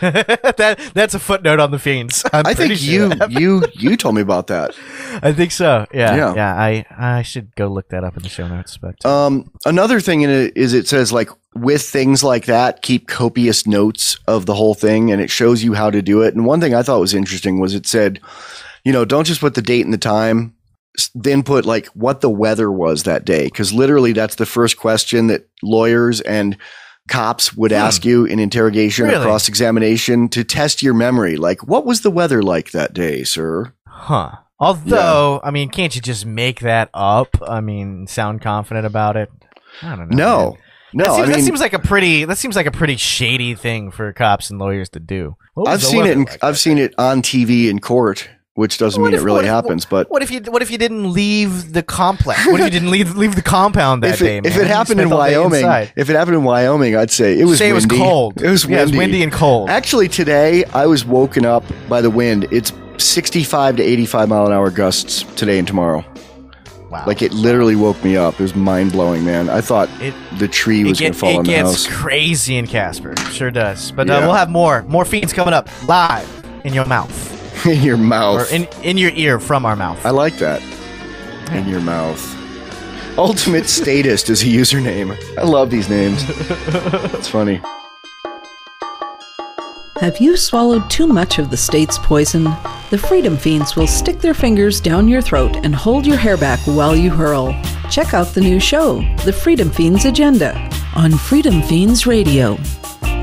that's a footnote on the Fiends. I think you told me about that. I think so. Yeah. Yeah. Yeah. I should go look that up in the show notes. But another thing in it is it says like with things like that, keep copious notes of the whole thing, and it shows you how to do it. And one thing I thought was interesting was it said, don't just put the date and the time. Then put like what the weather was that day, because literally that's the first question that lawyers and cops would ask you in interrogation or cross-examination to test your memory. Like, what was the weather like that day, sir? Huh. Although, I mean, can't you just make that up? I mean, sound confident about it? I don't know. No. No, that seems like a pretty shady thing for cops and lawyers to do. I've seen it on TV in court. Which doesn't mean it really happens, but what if you didn't leave the complex? What if you didn't leave the compound that day? If it happened in Wyoming, I'd say it was windy. It was cold. It was windy and cold. Actually, today I was woken up by the wind. It's 65 to 85 mile an hour gusts today and tomorrow. Wow. Like it literally woke me up. It was mind blowing, man. I thought the tree was going to fall on the house. It gets crazy in Casper. It sure does. But we'll have more Fiends coming up live in your mouth. In your mouth. Or in your ear from our mouth. I like that. In your mouth. Ultimate Statist is a username. I love these names. It's funny. Have you swallowed too much of the state's poison? The Freedom Fiends will stick their fingers down your throat and hold your hair back while you hurl. Check out the new show, The Freedom Feens Agenda, on Freedom Fiends Radio.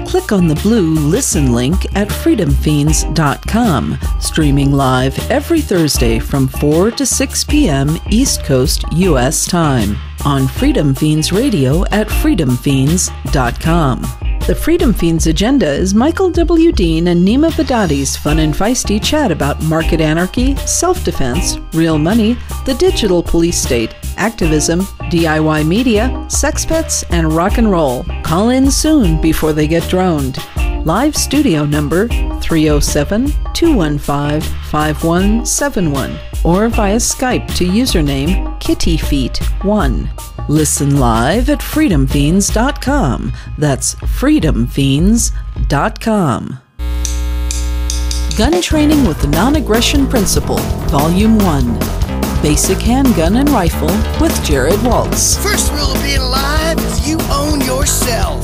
Click on the blue Listen link at freedomfeens.com, streaming live every Thursday from 4 to 6 p.m. East Coast U.S. time on Freedom Feens Radio at freedomfeens.com. The Freedom Feens Agenda is Michael W. Dean and Nima Vedadi's fun and feisty chat about market anarchy, self-defense, real money, the digital police state, activism, DIY media, sex pets, and rock and roll. Call in soon before they get droned. Live studio number 307-215-5171 or via Skype to username kittyfeet1. Listen live at freedomfeens.com. That's freedomfeens.com. Gun Training with the Non-Aggression Principle, Volume 1. Basic Handgun and Rifle with Jared Waltz. First rule of being alive is you own yourself.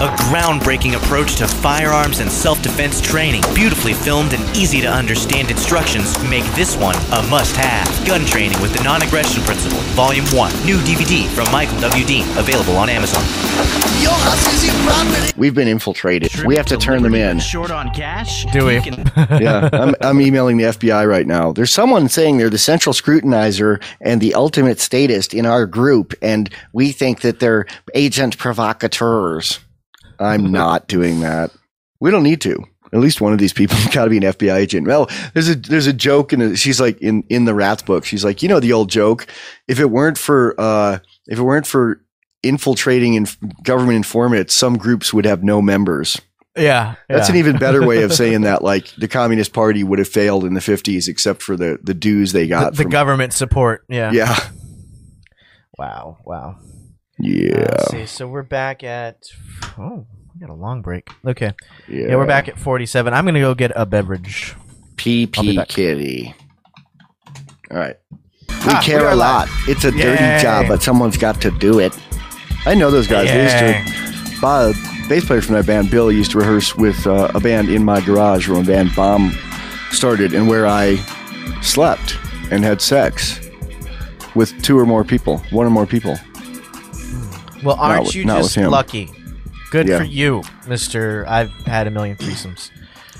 A groundbreaking approach to firearms and self-defense training. Beautifully filmed and easy to understand instructions make this one a must-have. Gun Training with the Non-Aggression Principle, Volume 1. New DVD from Michael W. Dean, available on Amazon. Your house is your property. We've been infiltrated. We have to turn them in. Short on cash? Do we? Yeah, I'm emailing the FBI right now. There's someone saying they're the central scrutinizer and the ultimate statist in our group, and we think that they're agent provocateurs. I'm not doing that. We don't need to. At least one of these people has got to be an FBI agent. Well, there's a joke, and she's like in the Rats book. She's like, you know the old joke. If it weren't for infiltrating government informants, some groups would have no members. Yeah, that's an even better way of saying that. Like the Communist Party would have failed in the 50s, except for the dues they got, the government support. Yeah, yeah. Wow, wow. Yeah. Let's see. So we're back at we got a long break. Okay. Yeah, we're back at 47. I'm gonna go get a beverage. PP Kitty. All right. We care a lot. It's a dirty job, but someone's got to do it. I know those guys. Bob, bass player from my band, Bill, used to rehearse with a band in my garage when Band Bomb started, and where I slept and had sex with one or more people. Well, aren't you just lucky? Good for you, Mr. I've had a million threesomes.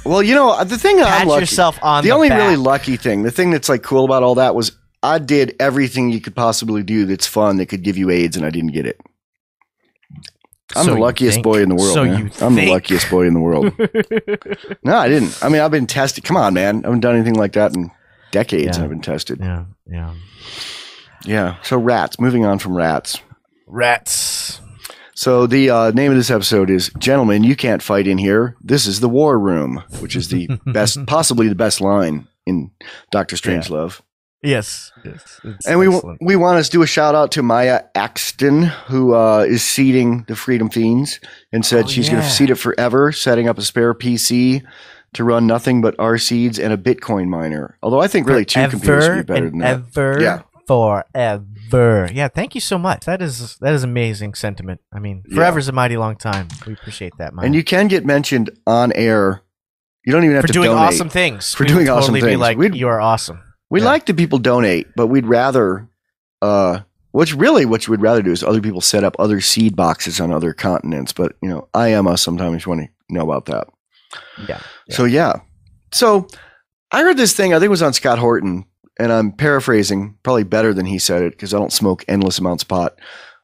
Well, you know, the thing that I'm lucky. Pat yourself on the only back. Really lucky thing, the thing that's like cool about all that was I did everything you could possibly do that's fun that could give you AIDS, and I didn't get it. I'm the luckiest boy in the world. I'm the luckiest boy in the world. No, I didn't. I mean, I've been tested. Come on, man. I haven't done anything like that in decades, and I've been tested. Yeah, yeah. Yeah. So rats. Moving on from rats. Rats. So the name of this episode is "Gentlemen, you can't fight in here. This is the war room," which is the best, possibly the best line in Dr. Strangelove. Yeah. Yes, yes. And we want to do a shout out to Maya Axton, who is seating the Freedom Fiends, and said she's going to seat it forever, setting up a spare PC to run nothing but R seeds and a Bitcoin miner. Although I think really two computers would be better than that. Forever. Yeah, thank you so much. That is amazing sentiment. I mean, forever is a mighty long time. We appreciate that, Mike. And you can get mentioned on air. You don't even have to donate. For doing awesome things. For doing awesome things. You are awesome. We like the people donate, but we'd rather what you would rather do is other people set up other seed boxes on other continents, but you know, IMS sometimes you want to know about that. Yeah. So I heard this thing, I think it was on Scott Horton. And I'm paraphrasing, probably better than he said it, because I don't smoke endless amounts of pot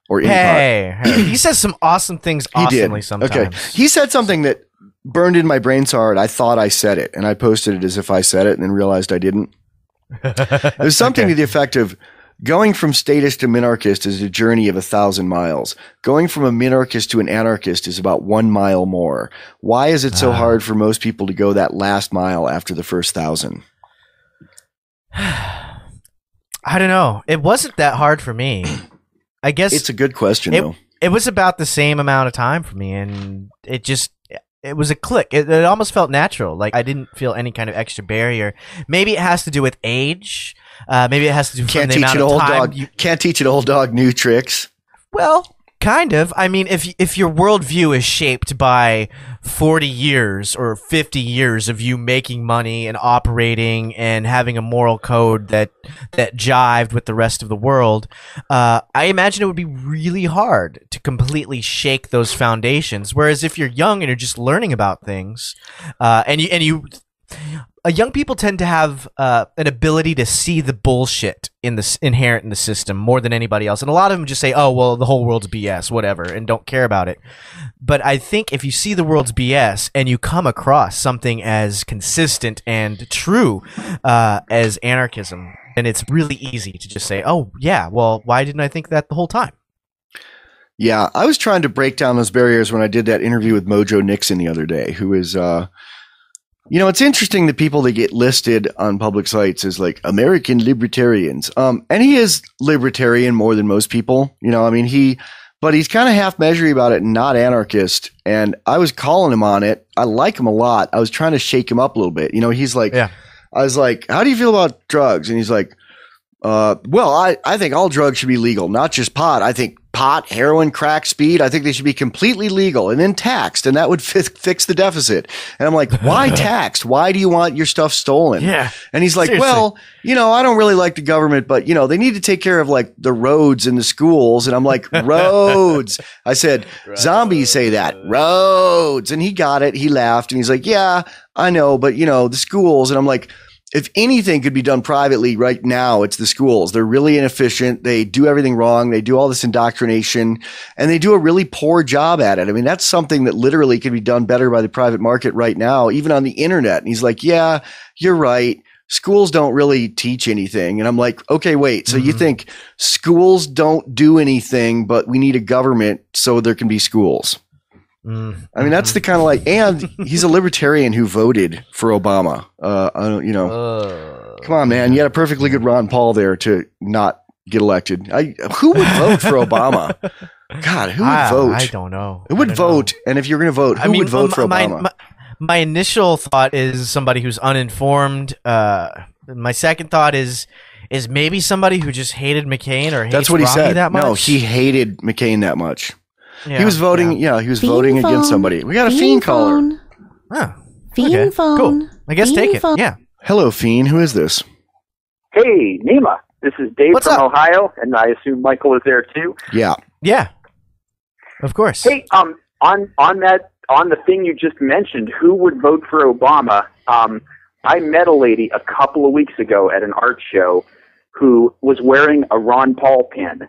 or pot. He says some awesome things awesomely sometimes. Okay. He said something that burned in my brain so hard I thought I said it, and I posted it as if I said it and then realized I didn't. It was something to the effect of, going from statist to minarchist is a journey of 1,000 miles. Going from a minarchist to an anarchist is about 1 mile more. Why is it so hard for most people to go that last mile after the first 1,000? I don't know. It wasn't that hard for me. I guess it's a good question, though. It was about the same amount of time for me, and it was a click. It almost felt natural. Like I didn't feel any kind of extra barrier. Maybe it has to do with age. Maybe it has to do with the amount of time. You can't teach an old dog new tricks. Well, kind of. I mean, if your worldview is shaped by 40 years or 50 years of you making money and operating and having a moral code that jived with the rest of the world, I imagine it would be really hard to completely shake those foundations. Whereas if you're young and you're just learning about things, young people tend to have an ability to see the bullshit inherent in the system more than anybody else. And a lot of them just say, oh, well, the whole world's BS, whatever, and don't care about it. But I think if you see the world's BS and you come across something as consistent and true as anarchism, then it's really easy to just say, oh, yeah, well, why didn't I think that the whole time? Yeah, I was trying to break down those barriers when I did that interview with Mojo Nixon the other day, who is you know, it's interesting the people that get listed on public sites as like American libertarians. And he is libertarian more than most people. You know, I mean, but he's kind of half measury about it and not anarchist. And I was calling him on it. I like him a lot. I was trying to shake him up a little bit. You know, he's like, I was like, how do you feel about drugs? And he's like, well, I think all drugs should be legal, not just pot. I think pot, heroin, crack, speed. I think they should be completely legal and then taxed, and that would fix the deficit. And I'm like, why taxed? Why do you want your stuff stolen? Yeah. And he's like, seriously. Well, you know, I don't really like the government, but you know, they need to take care of like the roads and the schools. And I'm like, roads. I said, zombies say that, roads. And he got it. He laughed and he's like, yeah, I know, but you know, the schools. And I'm like, if anything could be done privately right now, it's the schools. They're really inefficient. They do everything wrong. They do all this indoctrination and they do a really poor job at it. I mean, that's something that literally could be done better by the private market right now, even on the internet. And he's like, yeah, you're right. Schools don't really teach anything. And I'm like, okay, wait. So you think schools don't do anything, but we need a government so there can be schools. I mean, that's the kind of like, and he's a libertarian who voted for Obama. I don't, you know, come on, man, you had a perfectly good Ron Paul there to not get elected. Who would vote for Obama? God, who would vote? I don't know. Who would vote? And if you're going to vote, who would vote for Obama? My initial thought is somebody who's uninformed. My second thought is maybe somebody who just hated McCain or hates that's what he said. That much. No, he hated McCain that much. Yeah, he was voting. Yeah, he was voting against somebody. We got a fiend caller. Oh, fiend phone. Cool. I guess take it. Yeah. Hello, fiend. Who is this? Hey, Nima. This is Dave from Ohio, and I assume Michael is there too. Yeah. Yeah. Of course. Hey, on the thing you just mentioned, who would vote for Obama? I met a lady a couple of weeks ago at an art show who was wearing a Ron Paul pin.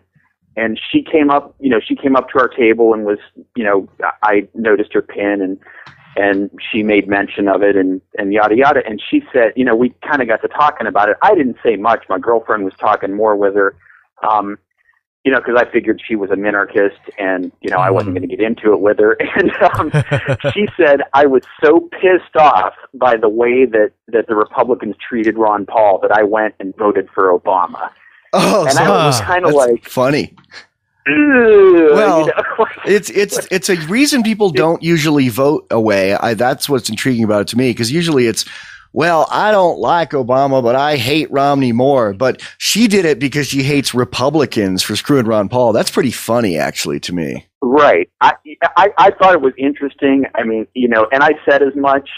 And she came up, you know, she came up to our table and was, you know, I noticed her pin and she made mention of it and yada, yada. And she said, you know, we kind of got to talking about it. I didn't say much. My girlfriend was talking more with her, you know, because I figured she was a minarchist and, you know, I wasn't going to get into it with her. And she said, I was so pissed off by the way that the Republicans treated Ron Paul that I went and voted for Obama. Oh, and so, I was kind of like funny. Well, you know? it's a reason people don't usually vote away. That's what's intriguing about it to me, because usually it's, well, I don't like Obama, but I hate Romney more. But she did it because she hates Republicans for screwing Ron Paul. That's pretty funny, actually, to me. Right. I thought it was interesting. I mean, you know, and I said as much.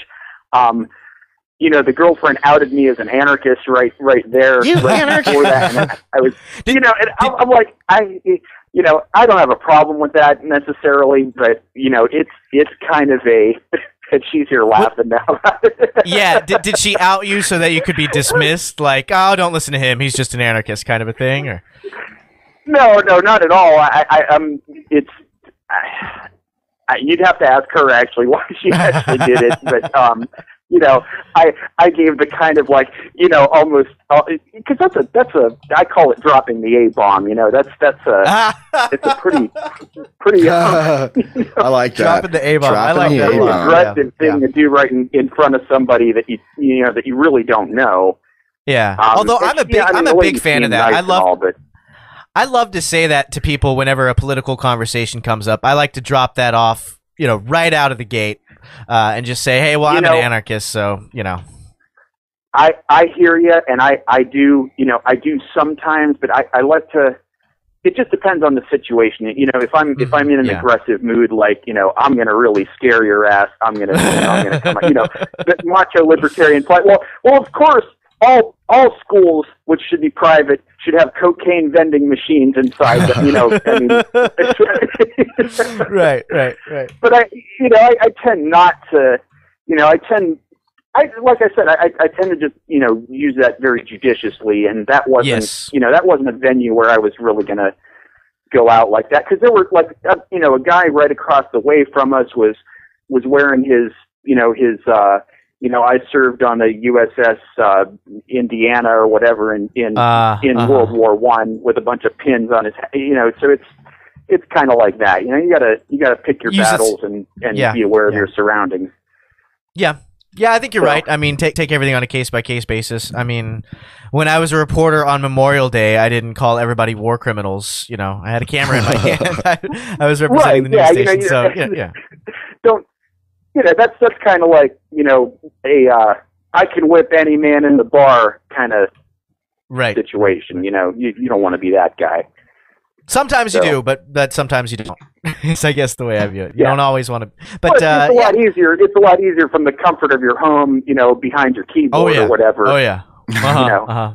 You know, the girlfriend outed me as an anarchist right there. You anarchist! Before that, and I was, you know, and I'm like, you know, I don't have a problem with that necessarily, but you know, it's kind of a. And she's here laughing now. Yeah, did she out you so that you could be dismissed? Like, oh, don't listen to him; he's just an anarchist, kind of a thing, or? No, not at all. I'm. It's. You'd have to ask her actually why she actually did it, but You know, I gave the kind of like, you know, almost because that's a I call it dropping the A-bomb. You know, that's a it's a pretty you know, I like that, dropping the A-bomb. I like that. Pretty aggressive thing to do right in front of somebody that you know that you really don't know. Yeah, although I'm a big fan of that. Nice I love to say that to people whenever a political conversation comes up. I like to drop that off, you know, right out of the gate. And just say, hey, well, I'm an anarchist, so, you know. I hear you, and I do, you know, I do sometimes, but I like to, it just depends on the situation. You know, if I'm in an aggressive mood, like, you know, I'm going to really scare your ass, I'm going to come out, you know, the macho libertarian plight. Well, of course, all schools, which should be private, should have cocaine vending machines inside them, you know. I mean, right. But I tend not to, you know, I tend to just, you know, use that very judiciously, and that wasn't, you know, that wasn't a venue where I was really going to go out like that, because there were, like, you know, a guy right across the way from us was wearing his, you know, his, you know, I served on the USS Indiana or whatever in World War I with a bunch of pins on his, you know, so it's kind of like that. You know, you gotta pick your battles and be aware of your surroundings. Yeah. Yeah, I think you're right. I mean, take everything on a case-by-case basis. I mean, when I was a reporter on Memorial Day, I didn't call everybody war criminals. You know, I had a camera in my hand. I was representing the news station. You know, you know, that's kind of like, you know, a I can whip any man in the bar kind of situation. You know, you don't want to be that guy. Sometimes you do, but sometimes you don't. It's, I guess, the way I view it. You don't always want to. But it's a lot easier. It's a lot easier from the comfort of your home, you know, behind your keyboard or whatever. Oh yeah.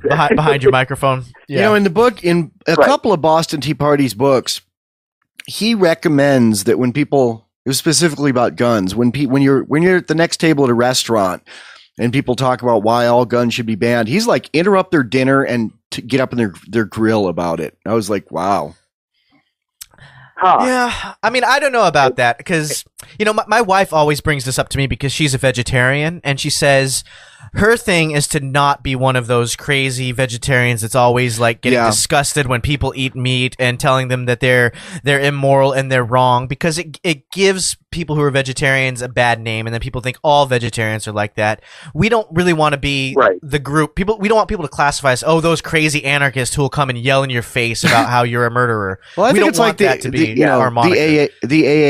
Behind your microphone. Yeah. You know, in the book, in a couple of Boston Tea Party's books, he recommends that when people, it was specifically about guns, when you're at the next table at a restaurant and people talk about why all guns should be banned, he's like, interrupt their dinner and get up in their grill about it. I was like, wow. Huh. Yeah, I mean, I don't know about that because, you know, my wife always brings this up to me because she's a vegetarian, and she says her thing is to not be one of those crazy vegetarians that's always like getting disgusted when people eat meat and telling them that they're immoral and they're wrong, because it gives people who are vegetarians a bad name, and then people think all vegetarians are like that. We don't really want to be the group. We don't want people to classify us, oh, those crazy anarchists who will come and yell in your face about how you're a murderer. Well, I think it's like the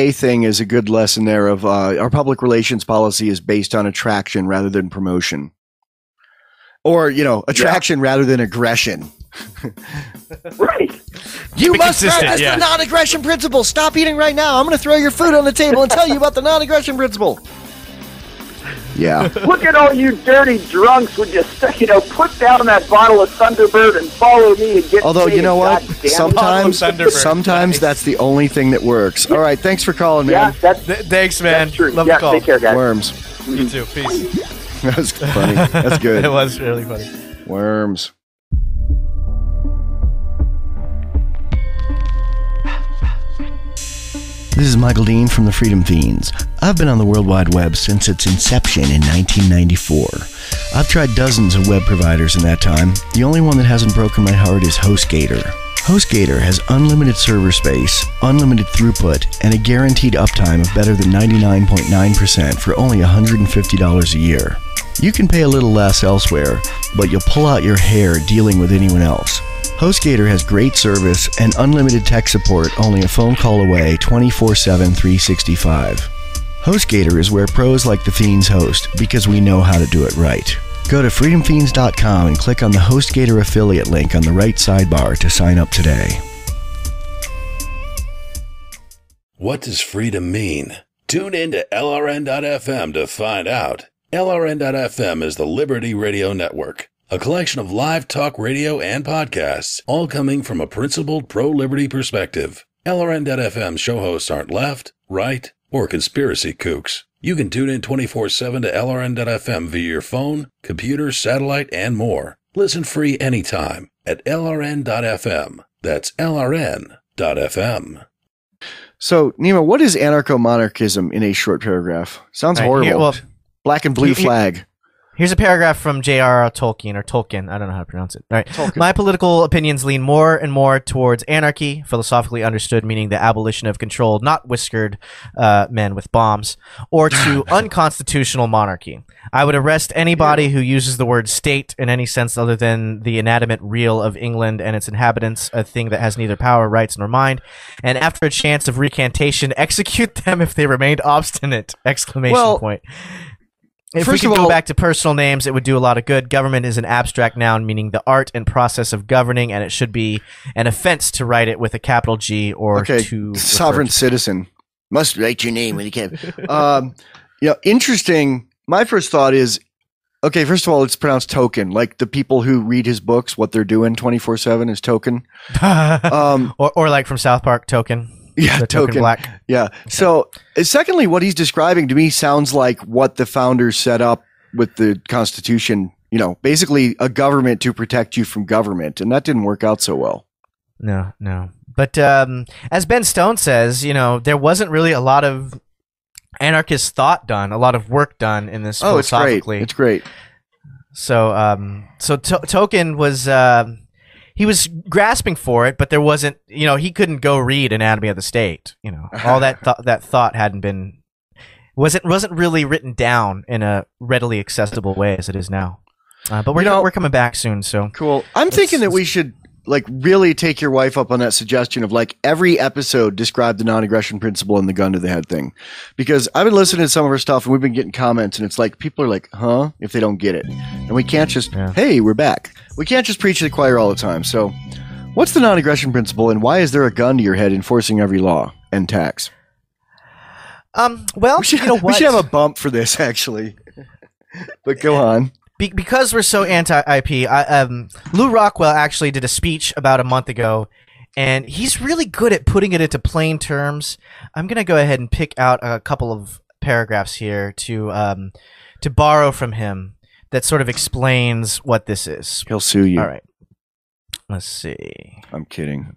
AA thing is a good lesson there of our public relations policy is based on attraction rather than promotion, or, you know, attraction rather than aggression. You must practice the non-aggression principle. Stop eating right now. I'm going to throw your food on the table and tell you about the non-aggression principle. Yeah. Look at all you dirty drunks! Would you, you know, put down that bottle of Thunderbird and follow me and get. Although you know what, sometimes that's the only thing that works. All right, thanks for calling, man. Yeah, thanks, man. That's true. Love the call. Take care, guys. Worms. You too. Peace. That was funny. That's good. It was really funny. Worms. This is Michael Dean from the Freedom Feens. I've been on the World Wide Web since its inception in 1994. I've tried dozens of web providers in that time. The only one that hasn't broken my heart is HostGator. HostGator has unlimited server space, unlimited throughput, and a guaranteed uptime of better than 99.9% for only $150 a year. You can pay a little less elsewhere, but you'll pull out your hair dealing with anyone else. HostGator has great service and unlimited tech support, only a phone call away, 24/7, 365. HostGator is where pros like the Fiends host, because we know how to do it right. Go to freedomfiends.com and click on the HostGator affiliate link on the right sidebar to sign up today. What does freedom mean? Tune in to LRN.FM to find out. LRN.FM is the Liberty Radio Network, a collection of live talk radio and podcasts, all coming from a principled pro-liberty perspective. LRN.FM show hosts aren't left, right, or conspiracy kooks. You can tune in 24/7 to LRN.FM via your phone, computer, satellite, and more. Listen free anytime at LRN.FM. That's LRN.FM. So, Nima, what is anarcho-monarchism in a short paragraph? Sounds horrible. Here, well, black and blue flag. Here's a paragraph from J.R.R. Tolkien, or Tolkien. I don't know how to pronounce it. All right. Tolkien. My political opinions lean more and more towards anarchy, philosophically understood, meaning the abolition of control, not whiskered men with bombs, or to unconstitutional monarchy. I would arrest anybody who uses the word state in any sense other than the inanimate real of England and its inhabitants, a thing that has neither power, rights, nor mind, and after a chance of recantation, execute them if they remained obstinate! ! If we could go back to personal names, it would do a lot of good. Government is an abstract noun, meaning the art and process of governing, and it should be an offense to write it with a capital G or to sovereign citizen. Must write your name when you can. You know, interesting. My first thought is, okay, first of all, it's pronounced token. Like the people who read his books, what they're doing 24/7 is token. Or like from South Park, token. Yeah, token black. Yeah. Okay. So, secondly, what he's describing to me sounds like what the founders set up with the Constitution, you know, basically a government to protect you from government. And that didn't work out so well. No, no. But as Ben Stone says, you know, there wasn't really a lot of anarchist thought done, a lot of work done in this philosophically. Oh, it's great. It's great. So, Tolkien was... he was grasping for it, but there wasn't, you know, he couldn't go read Anatomy of the State, you know, all that thought hadn't been, wasn't really written down in a readily accessible way as it is now. But we're coming back soon, so cool. I'm thinking that we should like really take your wife up on that suggestion of like every episode describe the non-aggression principle and the gun to the head thing, because I've been listening to some of her stuff and we've been getting comments and it's like people are like, huh, if they don't get it, and we can't just hey, we're back. We can't just preach to the choir all the time, so What's the non-aggression principle, and why is there a gun to your head enforcing every law and tax? Well, we should have a bump for this, actually. But go on. Because we're so anti-IP, Lou Rockwell actually did a speech about a month ago, and he's really good at putting it into plain terms. I'm going to go ahead and pick out a couple of paragraphs here to borrow from him that sort of explains what this is. He'll sue you. All right. Let's see. I'm kidding.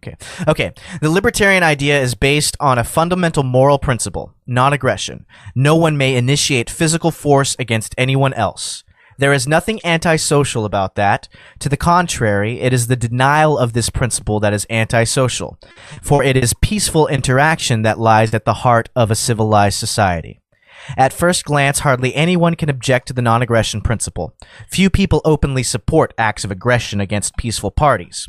Okay. The libertarian idea is based on a fundamental moral principle, non-aggression. No one may initiate physical force against anyone else. There is nothing antisocial about that. To the contrary, it is the denial of this principle that is antisocial, for it is peaceful interaction that lies at the heart of a civilized society. At first glance, hardly anyone can object to the non-aggression principle. Few people openly support acts of aggression against peaceful parties.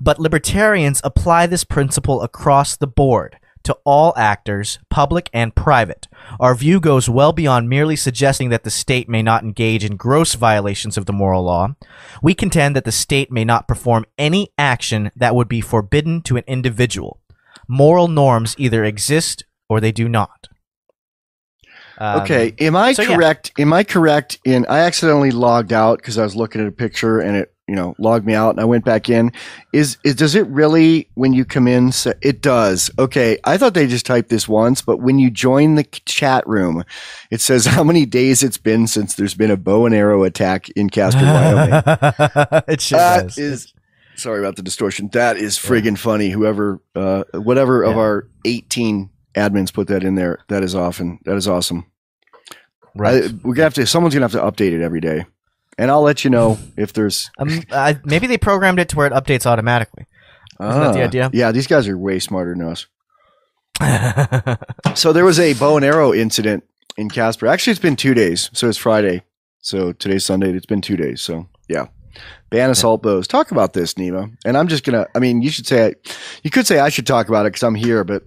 But libertarians apply this principle across the board, to all actors, public and private. Our view goes well beyond merely suggesting that the state may not engage in gross violations of the moral law. We contend that the state may not perform any action that would be forbidden to an individual. Moral norms either exist or they do not. Okay, correct? Yeah. Am I correct in I accidentally logged out because I was looking at a picture and it, logged me out, and I went back in. Does it really, when you come in, say, it does. Okay, I thought they just typed this once, but when you join the chat room, it says how many days it's been since there's been a bow and arrow attack in Casper, Wyoming. It sure does. Sorry about the distortion. That is friggin' funny. Whoever, whatever of our 18 admins put that in there. That is awesome. Right. Someone's gonna have to update it every day, and I'll let you know if there's. Maybe they programmed it to where it updates automatically. Isn't that the idea? Yeah, these guys are way smarter than us. So there was a bow and arrow incident in Casper. Actually, it's been 2 days. So it's Friday. So today's Sunday. It's been 2 days. So yeah, ban assault bows. Talk about this, Nima. And I'm just gonna. I mean, you should say. You could say I should talk about it because I'm here, but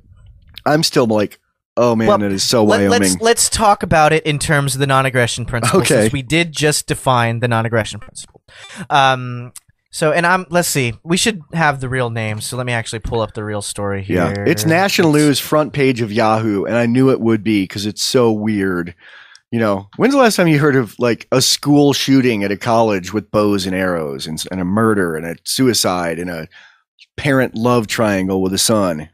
I'm still like, oh man, it is so Wyoming. Let's talk about it in terms of the non-aggression principle. Okay, since we did just define the non-aggression principle. Let's see. We should have the real name, so let me actually pull up the real story here. Yeah, it's National News front page of Yahoo, and I knew it would be because it's so weird. When's the last time you heard of like a school shooting at a college with bows and arrows and a murder and a suicide and a parent love triangle with a son?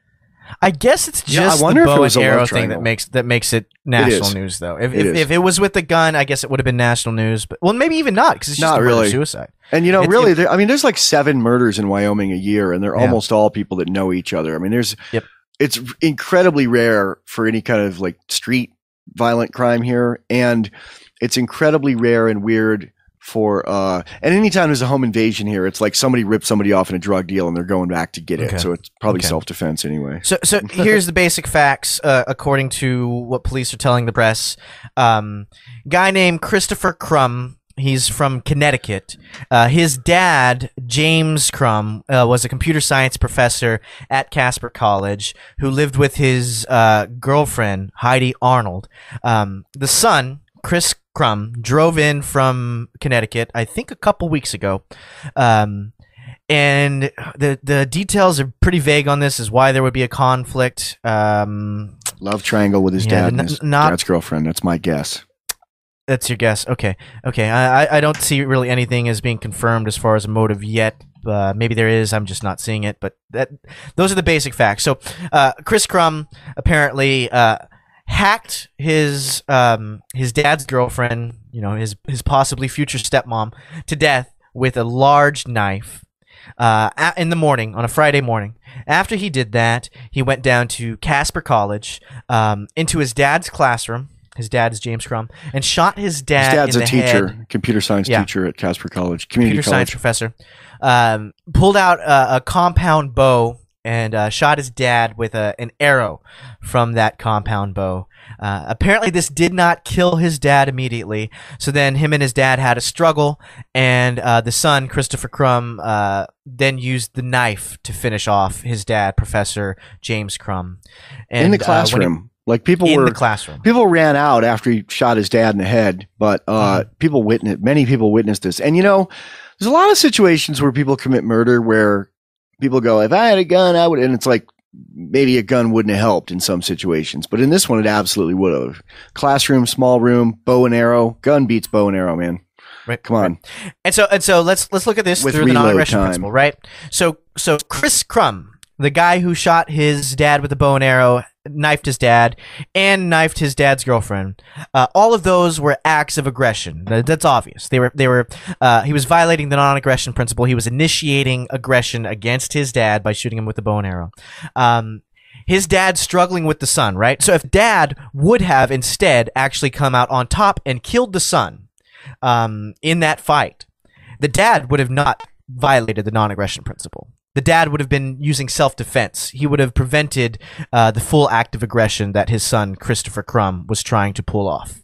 I guess it's just the bow and arrow thing that makes it national news, though. If it was with the gun, I guess it would have been national news. But well, maybe even not, because it's just a suicide. And there's like 7 murders in Wyoming a year, and they're almost all people that know each other. I mean, it's incredibly rare for any kind of like street violent crime here, and it's incredibly rare and weird for and anytime there's a home invasion here, it's like somebody ripped somebody off in a drug deal and they're going back to get it. So it's probably self-defense anyway. So here's the basic facts according to what police are telling the press. Guy named Christopher Crum, he's from Connecticut. His dad, James Crum, was a computer science professor at Casper College who lived with his girlfriend, Heidi Arnold. The son, Chris Crum, drove in from Connecticut, I think a couple weeks ago, and the details are pretty vague on this, is why there would be a conflict. Love triangle with his dad and his dad's girlfriend. That's my guess. That's your guess. Okay. I don't see really anything as being confirmed as far as a motive yet. Maybe there is. I'm just not seeing it. But those are the basic facts. So Chris Crum apparently hacked his dad's girlfriend, his possibly future stepmom, to death with a large knife in the morning, on a Friday morning. After he did that, he went down to Casper College, into his dad's classroom. His dad's James Crum, and shot his dad. His dad's a teacher, computer science teacher at Casper College, community college. Computer science professor. Pulled out a compound bow and shot his dad with an arrow from that compound bow. Apparently this did not kill his dad immediately, so then him and his dad had a struggle, and the son, Christopher Crum, then used the knife to finish off his dad, Professor James Crum. And, in the classroom. People ran out after he shot his dad in the head, but many people witnessed this. And there's a lot of situations where people commit murder where people go, if I had a gun, I would, and it's like, maybe a gun wouldn't have helped in some situations, but in this one, it absolutely would have. Classroom, small room, bow and arrow, gun beats bow and arrow, man. Right. Come on. Right. And so let's look at this through the non-aggression principle, right? So Chris Crum, the guy who shot his dad with a bow and arrow, knifed his dad, and knifed his dad's girlfriend. All of those were acts of aggression. That's obvious. He was violating the non-aggression principle. He was initiating aggression against his dad by shooting him with a bow and arrow. His dad struggling with the son, right? So if dad would have instead actually come out on top and killed the son in that fight, the dad would have not violated the non-aggression principle. The dad would have been using self-defense. He would have prevented the full act of aggression that his son, Christopher Crum, was trying to pull off.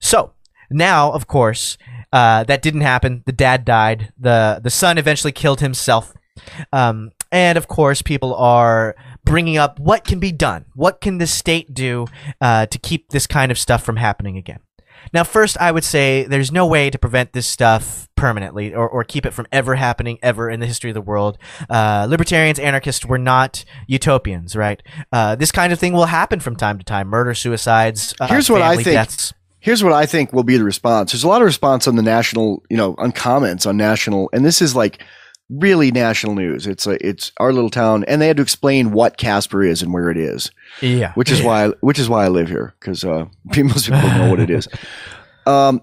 So now, of course, that didn't happen. The dad died. The son eventually killed himself. And, of course, people are bringing up what can be done. What can the state do to keep this kind of stuff from happening again? Now, first, I would say there's no way to prevent this stuff permanently or keep it from ever happening ever in the history of the world. Libertarians, anarchists were not utopians, right? This kind of thing will happen from time to time. Murder, suicides, family deaths. Here's what I think will be the response. There's a lot of response on the national, on comments on national, and this is like really national news. It's our little town, and they had to explain what Casper is and where it is. Yeah, which is why I live here, because most people don't know what it is. And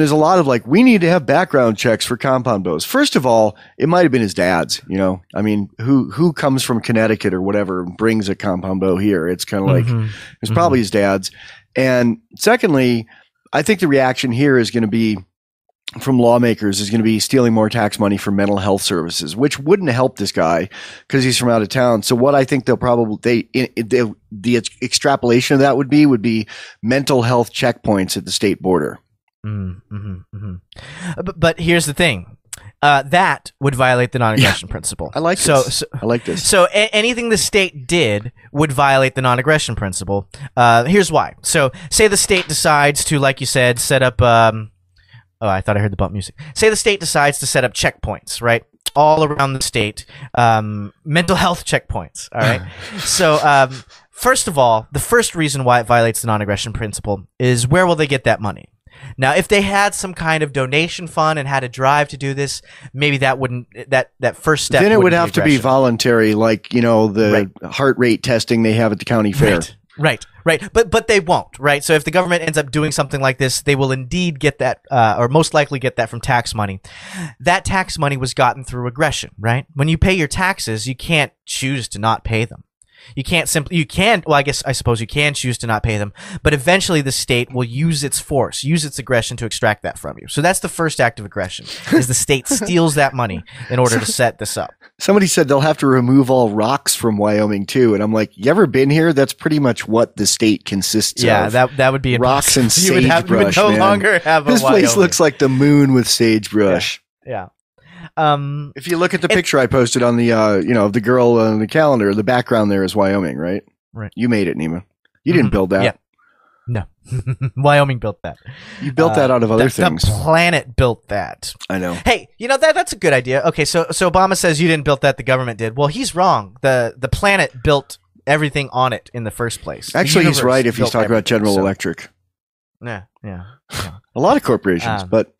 there's a lot of like, we need to have background checks for compound bows. First of all, it might have been his dad's. I mean, who comes from Connecticut or whatever and brings a compound bow here? It's kind of like it's probably his dad's. And secondly, I think the reaction here is going to be from lawmakers is going to be stealing more tax money for mental health services, which wouldn't help this guy because he's from out of town. So what I think they'll probably the extrapolation of that would be mental health checkpoints at the state border. But here's the thing. That would violate the non-aggression principle. I like this. So anything the state did would violate the non-aggression principle. Here's why. So say the state decides to, like you said, set up oh, I thought I heard the bump music. Say the state decides to set up checkpoints, right? All around the state. Mental health checkpoints, all right? So first of all, the first reason why it violates the non-aggression principle is where will they get that money? Now, if they had some kind of donation fund and had a drive to do this, maybe that wouldn't that first step. Then it would have to be voluntary, like the heart rate testing they have at the county fair. Right. But they won't, right? So if the government ends up doing something like this, they will indeed get that, or most likely get that from tax money. That tax money was gotten through aggression, right? When you pay your taxes, you can't choose to not pay them. I suppose you can choose to not pay them, but eventually the state will use its force, use its aggression to extract that from you. So that's the first act of aggression, is the state steals that money in order to set this up. Somebody said they'll have to remove all rocks from Wyoming too, and I'm like, you ever been here? That's pretty much what the state consists of. Yeah, that would be rocks and sagebrush. This place looks like the moon with sagebrush. Yeah. If you look at the picture I posted on the, the girl on the calendar, the background there is Wyoming, right? Right. You made it, Nima. You didn't build that. Yeah. No. Wyoming built that. You built that out of other things. The planet built that. I know. Hey, that's a good idea. Okay, so Obama says you didn't build that, the government did. Well, he's wrong. The planet built everything on it in the first place. Actually, he's right if he's talking about General Electric. Yeah. A lot of corporations, but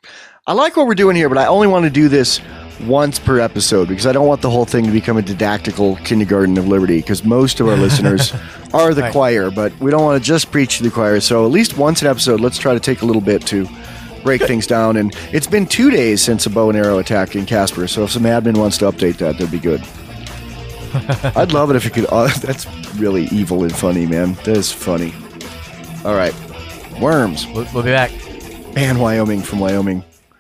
I like what we're doing here, but I only want to do this once per episode because I don't want the whole thing to become a didactical kindergarten of liberty, because most of our listeners are the choir, but we don't want to just preach to the choir. So at least once an episode, let's try to take a little bit to break things down. And it's been 2 days since a bow and arrow attack in Casper, so if some admin wants to update that'd be good. I'd love it if you could. That's really evil and funny, man. That is funny. All right. Worms. We'll be back. And Wyoming from Wyoming.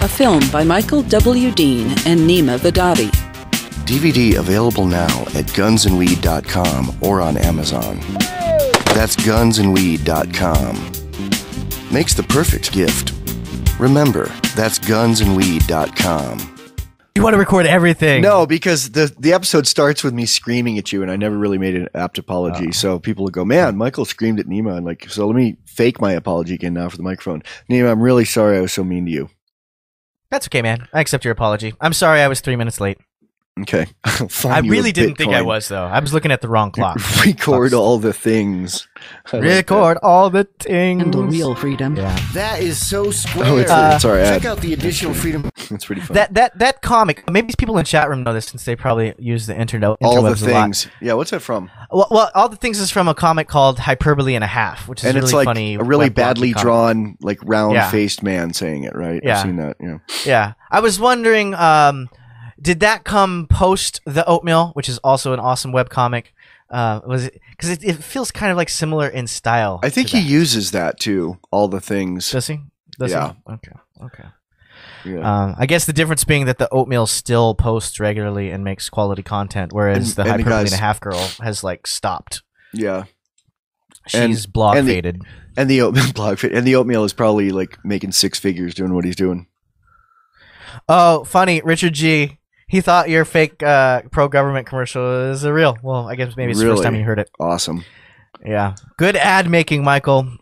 A film by Michael W. Dean and Nima Vedadi. DVD available now at gunsandweed.com or on Amazon. That's gunsandweed.com. Makes the perfect gift. Remember, that's gunsandweed.com. You want to record everything? No, because the episode starts with me screaming at you, and I never really made an apt apology. So people will go, man, Michael screamed at Nima, and like, so let me fake my apology again now for the microphone. Nima, I'm really sorry I was so mean to you. That's okay, man. I accept your apology. I'm sorry I was 3 minutes late. Okay. I really didn't think I was, though. I was looking at the wrong clock. Record all the things. Record all the things. And the real freedom. Yeah. That is so square. Oh, it's our ad. Check out the additional freedom. That's pretty funny. That comic, maybe people in the chat room know this since they probably use the internet. All the things. Yeah, what's that from? Well, All the Things is from a comic called Hyperbole and a Half, which is really funny. And it's like a really badly drawn, like round-faced man saying it, right? Yeah. I've seen that. Yeah. Yeah. I was wondering... did that come post The Oatmeal, which is also an awesome webcomic? Because it feels kind of like similar in style. I think he uses that too, All the Things. Does he? Does he? Okay. Yeah. I guess the difference being that The Oatmeal still posts regularly and makes quality content, whereas the Hyperbole and a Half girl has like stopped. Yeah. She's blog faded. And the Oatmeal blog faded. And the Oatmeal is probably like making six figures doing what he's doing. Oh, funny. Richard G. He thought your fake pro-government commercial is real. Well, I guess maybe it's the first time you heard it. Awesome. Yeah. Good ad making, Michael.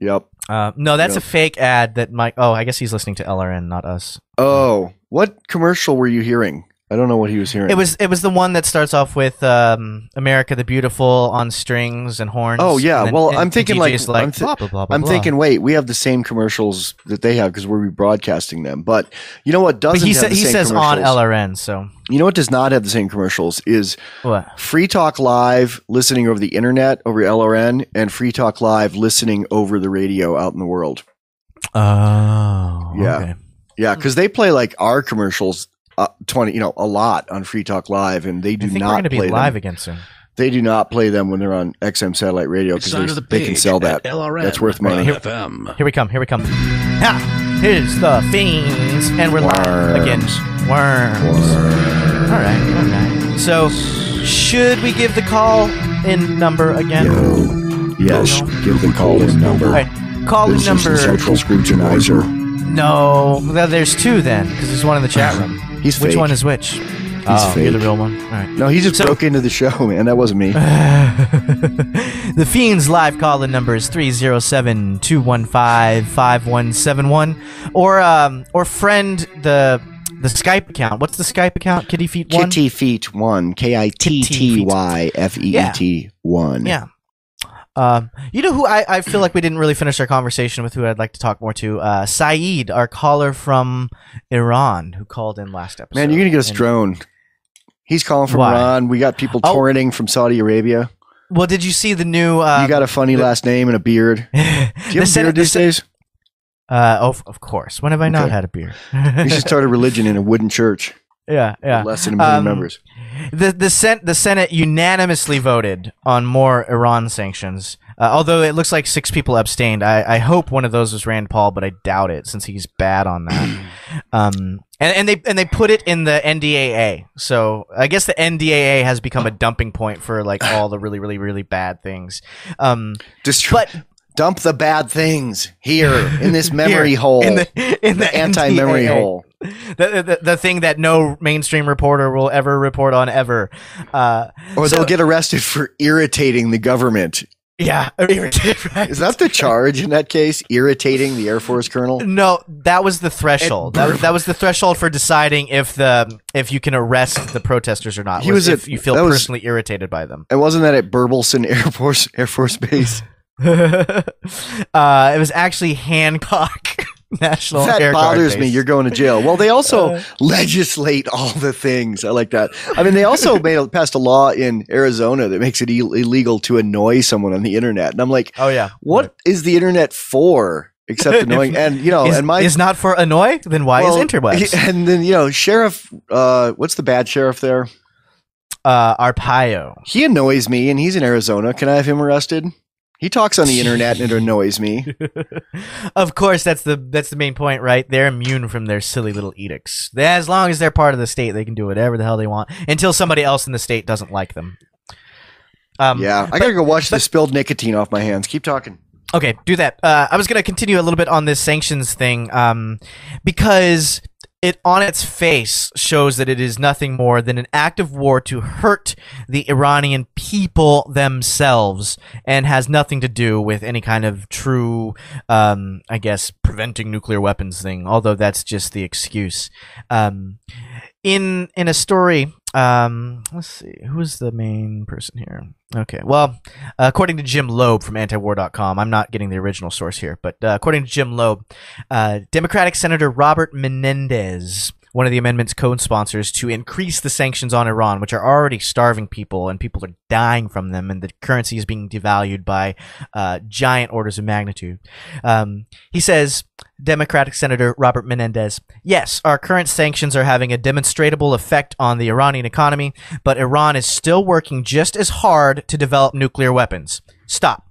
Yep. No, that's a fake ad that Mike... Oh, I guess he's listening to LRN, not us. Oh. What commercial were you hearing? I don't know what he was hearing. It was the one that starts off with America the Beautiful on strings and horns. Oh, yeah. I'm thinking I'm thinking, wait, we have the same commercials that they have because we're rebroadcasting them. But you know what doesn't have the same commercials? He says on LRN, so. You know what does not have the same commercials is Free Talk Live listening over the internet over LRN and Free Talk Live listening over the radio out in the world. Oh, yeah. Okay. Yeah, because they play like our commercials a lot on Free Talk Live, and they do not play them. We're going to be live again soon. They do not play them when they're on XM satellite radio because they can sell that. LRN. That's worth money. Here we come. Ah, here's the Fiends, and we're live again. Worms. All right. So, should we give the call-in number again? Yes, give the call-in number. All right, call-in number. This is the central scrutinizer. No, there's two then, because there's one in the chat room. He's fake. Which one is which? He's fake. You're the real one. All right. No, he just broke into the show, man. That wasn't me. The Fiends live call-in number is 307-215-5171. Or friend the Skype account. What's the Skype account? Kittyfeet1? Kittyfeet1. Kittyfeet1. Yeah. You know who I feel like we didn't really finish our conversation with, who I'd like to talk more to? Saeed, our caller from Iran, who called in last episode. Man, you're going to get us droned. He's calling from Iran. We got people torrenting from Saudi Arabia. Well, did you see the new... you got a funny last name and a beard. Do you have a beard these days? Of course. When have I not had a beard? You should start a religion in a wooden church. Yeah. Less than a million members. The Senate unanimously voted on more Iran sanctions, although it looks like 6 people abstained. I hope one of those was Rand Paul, but I doubt it since he's bad on that. And they put it in the NDAA. So I guess the NDAA has become a dumping point for like all the really, really, really bad things. Dump the bad things here in this memory hole, in the anti-memory hole. The thing that no mainstream reporter will ever report on ever. Or they'll get arrested for irritating the government. Yeah. Right. Is that the charge in that case? Irritating the Air Force colonel? No, that was the threshold. That was the threshold for deciding if you can arrest the protesters or not. If you feel personally irritated by them. And wasn't that at Burpelson Air Force Base? It was actually Hancock. National That Air bothers Guard me. Base. You're going to jail. Well, they also legislate all the things. I like that. I mean, they also passed a law in Arizona that makes it illegal to annoy someone on the internet. And I'm like, oh yeah, what is the internet for? Except annoying, and you know, and my is not for annoy. Then why is interwebs? And then you know, sheriff, what's the bad sheriff there? Arpaio. He annoys me, and he's in Arizona. Can I have him arrested? He talks on the internet, and it annoys me. Of course, that's the main point, right? They're immune from their silly little edicts. As long as they're part of the state, they can do whatever the hell they want until somebody else in the state doesn't like them. Yeah, I gotta go wash the spilled nicotine off my hands. Keep talking. Okay, do that. I was going to continue a little bit on this sanctions thing because it on its face shows that it is nothing more than an act of war to hurt the Iranian people themselves and has nothing to do with any kind of true, I guess, preventing nuclear weapons thing, although that's just the excuse. In a story... let's see, who's the main person here? Okay, well, according to Jim Loeb from antiwar.com, I'm not getting the original source here, but according to Jim Loeb, Democratic Senator Robert Menendez, one of the amendment's co-sponsors, to increase the sanctions on Iran, which are already starving people and people are dying from them, and the currency is being devalued by giant orders of magnitude. He says, Democratic Senator Robert Menendez, yes, our current sanctions are having a demonstrable effect on the Iranian economy, but Iran is still working just as hard to develop nuclear weapons. Stop.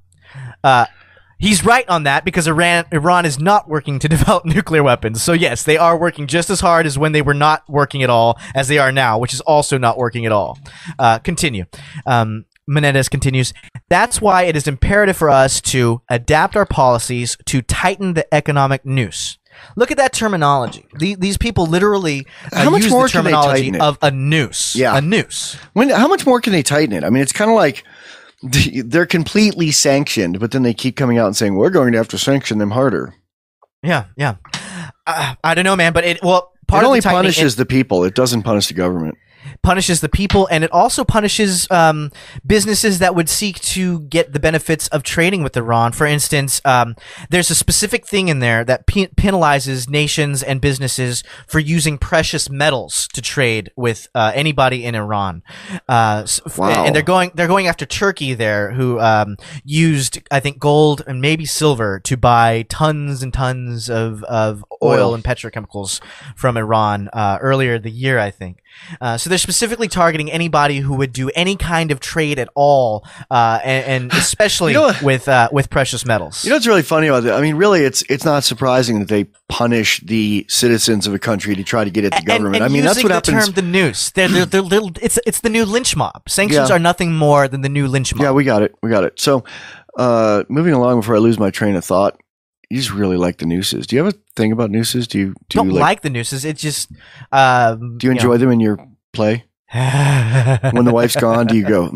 He's right on that because Iran is not working to develop nuclear weapons. So yes, they are working just as hard as when they were not working at all as they are now, which is also not working at all. Continue. Menendez continues, that's why it is imperative for us to adapt our policies to tighten the economic noose. Look at that terminology. These people literally use the terminology of a noose. Yeah. A noose. How much more can they tighten it? I mean, it's kind of like... they're completely sanctioned, but then they keep coming out and saying, we're going to have to sanction them harder. Yeah, yeah. I don't know, man, but it only punishes the people. It doesn't punish the government. Punishes the people, and it also punishes businesses that would seek to get the benefits of trading with Iran. For instance, there's a specific thing in there that penalizes nations and businesses for using precious metals to trade with anybody in Iran. Wow. And they're going after Turkey there, who used, I think, gold and maybe silver to buy tons and tons of oil and petrochemicals from Iran earlier the year, I think. So they're specifically targeting anybody who would do any kind of trade at all, and especially with precious metals. You know what's really funny about that? I mean, really, it's not surprising that they punish the citizens of a country to try to get at the government. And I mean, that's what happens. Term, the noose. They're little. It's the new lynch mob. Sanctions are nothing more than the new lynch mob. Yeah, we got it. So, moving along before I lose my train of thought. You just really like the nooses. Do you have a thing about nooses? Do you like the nooses? It's just do you enjoy them in your play? When the wife's gone, do you go,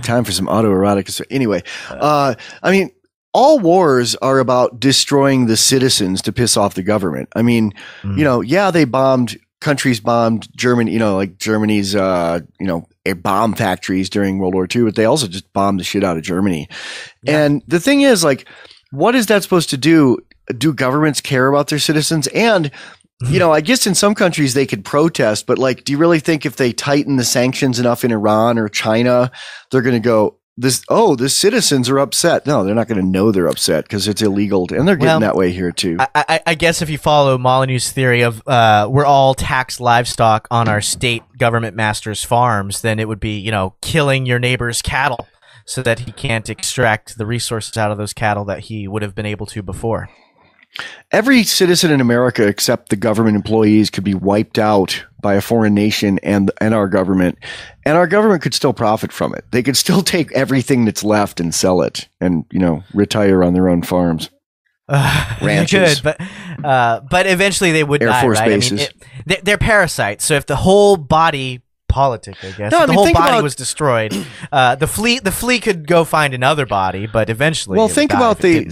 time for some autoerotic? Anyway, I mean, all wars are about destroying the citizens to piss off the government. I mean, you know, yeah, they bombed Germany, you know, like Germany's, you know, bomb factories during World War II, but they also just bombed the shit out of Germany. Yeah. And the thing is, like, what is that supposed to do? Do governments care about their citizens? And, you know, I guess in some countries they could protest, but like, do you really think if they tighten the sanctions enough in Iran or China, they're going to go, the citizens are upset? No, they're not going to know they're upset because it's illegal. And they're getting that way here too. I guess if you follow Molyneux's theory of we're all taxed livestock on our state government masters' farms, then it would be, you know, killing your neighbor's cattle so that he can't extract the resources out of those cattle that he would have been able to before. Every citizen in America except the government employees could be wiped out by a foreign nation and our government. And our government could still profit from it. They could still take everything that's left and sell it and, you know, retire on their own farms. Ranches. Good, but eventually they would die, right? Bases. I mean, they're parasites. So if the whole body... politic, I guess. No, I mean, the whole body was destroyed. The flea could go find another body, but eventually. Well, think about the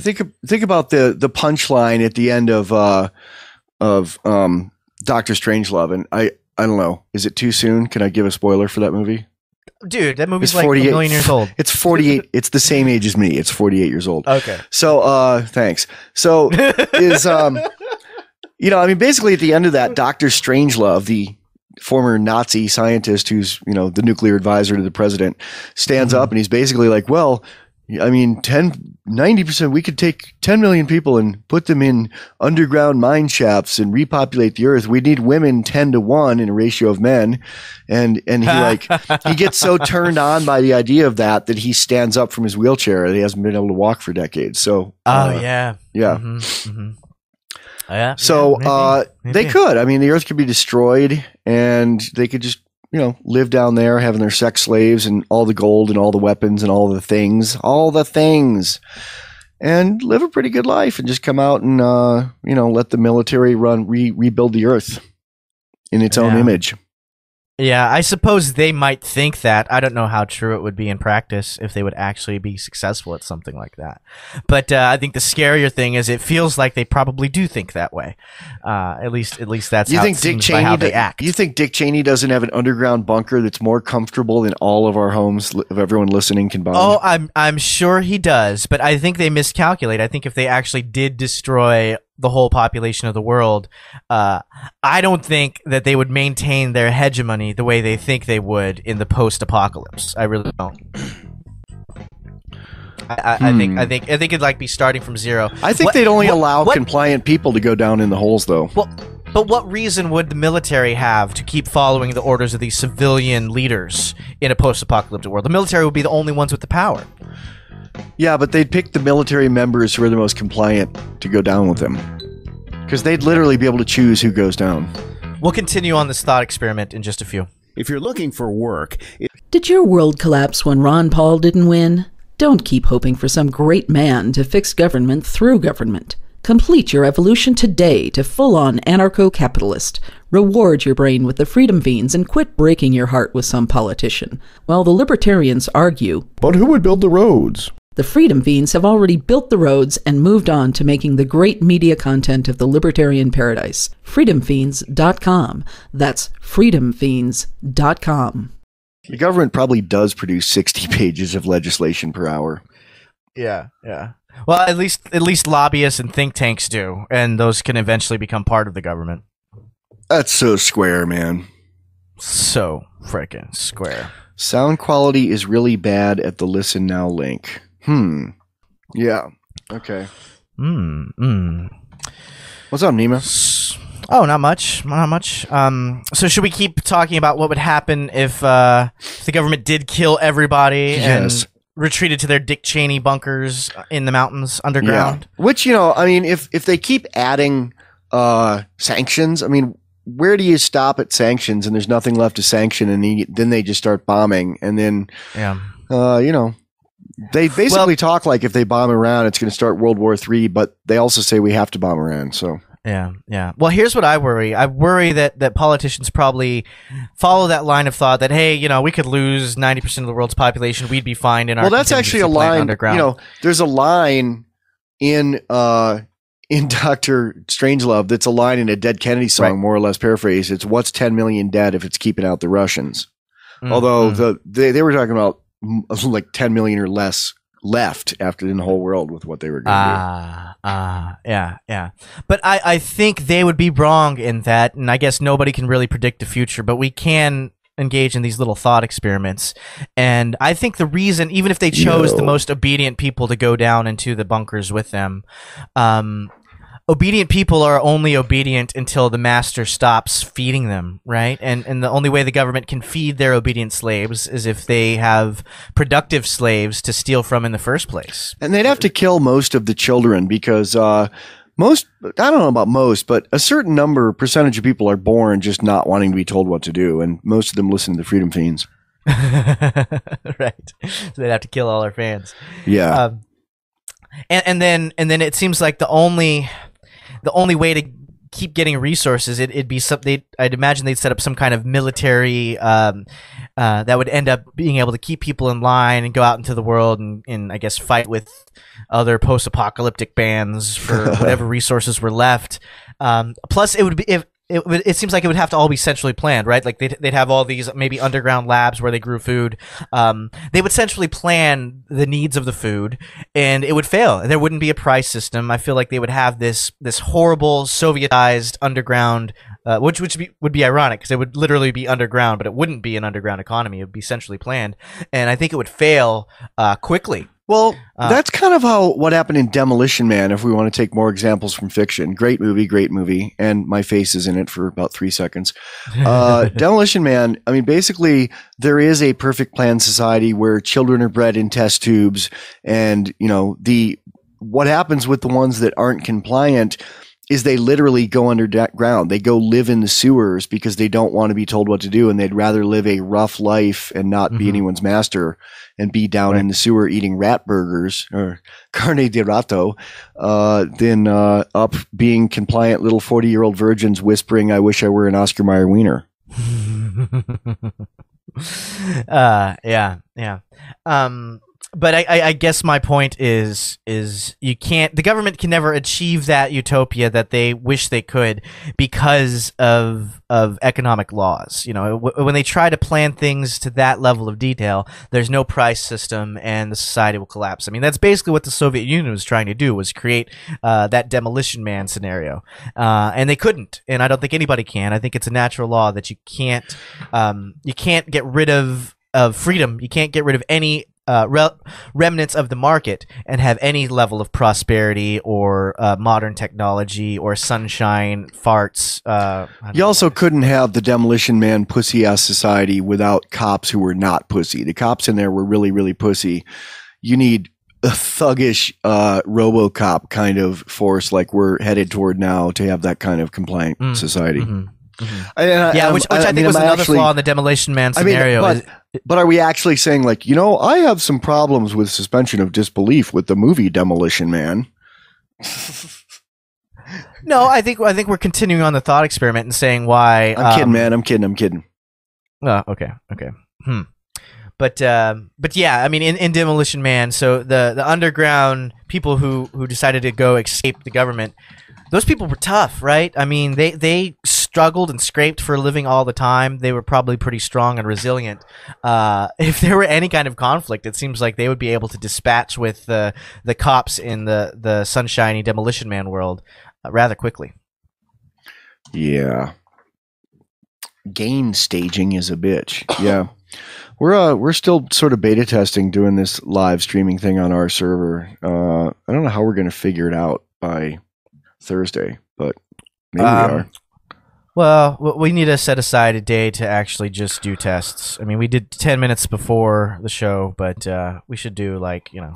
punchline at the end of Dr. Strangelove, and I don't know. Is it too soon? Can I give a spoiler for that movie? Dude, that movie's like a million years old. It's 48. It's the same age as me. It's 48 years old. Okay. So thanks. So is You know, I mean, basically at the end of that, Dr. Strangelove, the former Nazi scientist who's, you know, the nuclear advisor to the president, stands up and he's basically like, well, I mean, 90%, we could take 10 million people and put them in underground mine shafts and repopulate the earth. We need women 10 to 1 in a ratio of men. And he like, he gets so turned on by the idea of that, that he stands up from his wheelchair and he hasn't been able to walk for decades. So, yeah. Maybe. They could, I mean, the earth could be destroyed and they could just, you know, live down there having their sex slaves and all the gold and all the weapons and all the things and live a pretty good life and just come out and, you know, let the military rebuild the earth in its own image. Yeah, I suppose they might think that. I don't know how true it would be in practice if they would actually be successful at something like that. But I think the scarier thing is it feels like they probably do think that way. At least that's how it seems by how they act. You think Dick Cheney doesn't have an underground bunker that's more comfortable than all of our homes of everyone listening combined? Oh, I'm sure he does, but I think they miscalculate. I think if they actually did destroy the whole population of the world, I don't think that they would maintain their hegemony the way they think they would in the post-apocalypse. I really don't. I think it'd like be starting from zero. I think they'd only allow compliant people to go down in the holes, though. Well, but what reason would the military have to keep following the orders of these civilian leaders in a post-apocalyptic world? The military would be the only ones with the power. Yeah, but they'd pick the military members who are the most compliant to go down with them, because they'd literally be able to choose who goes down. We'll continue on this thought experiment in just a few. If you're looking for work... Did your world collapse when Ron Paul didn't win? Don't keep hoping for some great man to fix government through government. Complete your evolution today to full-on anarcho-capitalist. Reward your brain with the Freedom Feens and quit breaking your heart with some politician. While the libertarians argue... But who would build the roads? The Freedom Fiends have already built the roads and moved on to making the great media content of the libertarian paradise. freedomfeens.com. That's freedomfeens.com. The government probably does produce 60 pages of legislation per hour. Yeah. Well, at least lobbyists and think tanks do, and those can eventually become part of the government. That's so square, man. So frickin' square. Sound quality is really bad at the Listen Now link. Yeah. Okay. What's up, Nima? Oh, not much. So should we keep talking about what would happen if the government did kill everybody and retreated to their Dick Cheney bunkers in the mountains underground? Yeah. Which, you know, I mean, if they keep adding sanctions, I mean, where do you stop at sanctions and there's nothing left to sanction, and then they just start bombing, and then you know, they basically talk like if they bomb Iran it's going to start World War III, but they also say we have to bomb Iran. So yeah. Well, here's what I worry. I worry that politicians probably follow that line of thought that, hey, you know, we could lose 90% of the world's population, we'd be fine in our that's actually a line underground. You know, there's a line in Dr. Strangelove, that's a line in a Dead Kennedy song, more or less paraphrased. It's what's 10 million dead if it's keeping out the Russians. Although they were talking about like 10 million or less left after in the whole world with what they were going to do. Yeah. But I think they would be wrong in that, and I guess nobody can really predict the future, but we can engage in these little thought experiments. And I think the reason, even if they chose the most obedient people to go down into the bunkers with them, obedient people are only obedient until the master stops feeding them, right? And the only way the government can feed their obedient slaves is if they have productive slaves to steal from in the first place. And they'd have to kill most of the children because I don't know about most, but a certain percentage of people are born just not wanting to be told what to do, and most of them listen to the Freedom Fiends. Right. So they'd have to kill all our fans. Yeah. And then it seems like the only way to keep getting resources, it'd be something. I'd imagine they'd set up some kind of military that would end up being able to keep people in line and go out into the world and I guess fight with other post-apocalyptic bands for whatever resources were left. Plus, it would be if it seems like it would have to all be centrally planned, right? Like they'd have all these maybe underground labs where they grew food. They would centrally plan the needs of the food, and it would fail. There wouldn't be a price system. I feel like they would have this horrible Sovietized underground, which would be ironic because it would literally be underground, but it wouldn't be an underground economy. It would be centrally planned, and I think it would fail quickly. Well, that's kind of what happened in Demolition Man, if we want to take more examples from fiction. Great movie. And my face is in it for about 3 seconds. Demolition Man, I mean, basically, there is a perfect plan society where children are bred in test tubes. And, you know, what happens with the ones that aren't compliant is they literally go underground. They go live in the sewers because they don't want to be told what to do, and they'd rather live a rough life and not be anyone's master and be down in the sewer eating rat burgers or carne de rato than up being compliant little 40-year-old virgins whispering, "I wish I were an Oscar Mayer wiener." Yeah. But I guess my point is you can't, the government can never achieve that utopia that they wish they could because of economic laws. You know, when they try to plan things to that level of detail, there's no price system and the society will collapse. I mean, that's basically what the Soviet Union was trying to do, was create that Demolition Man scenario. And they couldn't. And I don't think anybody can. I think it's a natural law that you can't get rid of freedom. You can't get rid of any remnants of the market and have any level of prosperity or modern technology or sunshine, farts. You also couldn't have the Demolition Man pussy-ass society without cops who were not pussy. The cops in there were really, really pussy. You need a thuggish RoboCop kind of force like we're headed toward now to have that kind of compliant society. Which I think was another flaw in the Demolition Man scenario. But are we actually saying, like, you know, I have some problems with suspension of disbelief with the movie Demolition Man? No, I think we're continuing on the thought experiment and saying why. I'm kidding, man. I'm kidding. Oh, okay. But yeah, I mean, in Demolition Man, so the underground people who decided to go escape the government, those people were tough, right? I mean, they struggled and scraped for a living all the time. They were probably pretty strong and resilient. If there were any kind of conflict, it seems like they would be able to dispatch with the cops in the sunshiny Demolition Man world rather quickly. Yeah. Game staging is a bitch. Yeah. We're still sort of beta testing, doing this live streaming thing on our server. I don't know how we're going to figure it out by Thursday, but maybe we are. Well, we need to set aside a day to actually just do tests. I mean, we did 10 minutes before the show, but we should do, like, you know,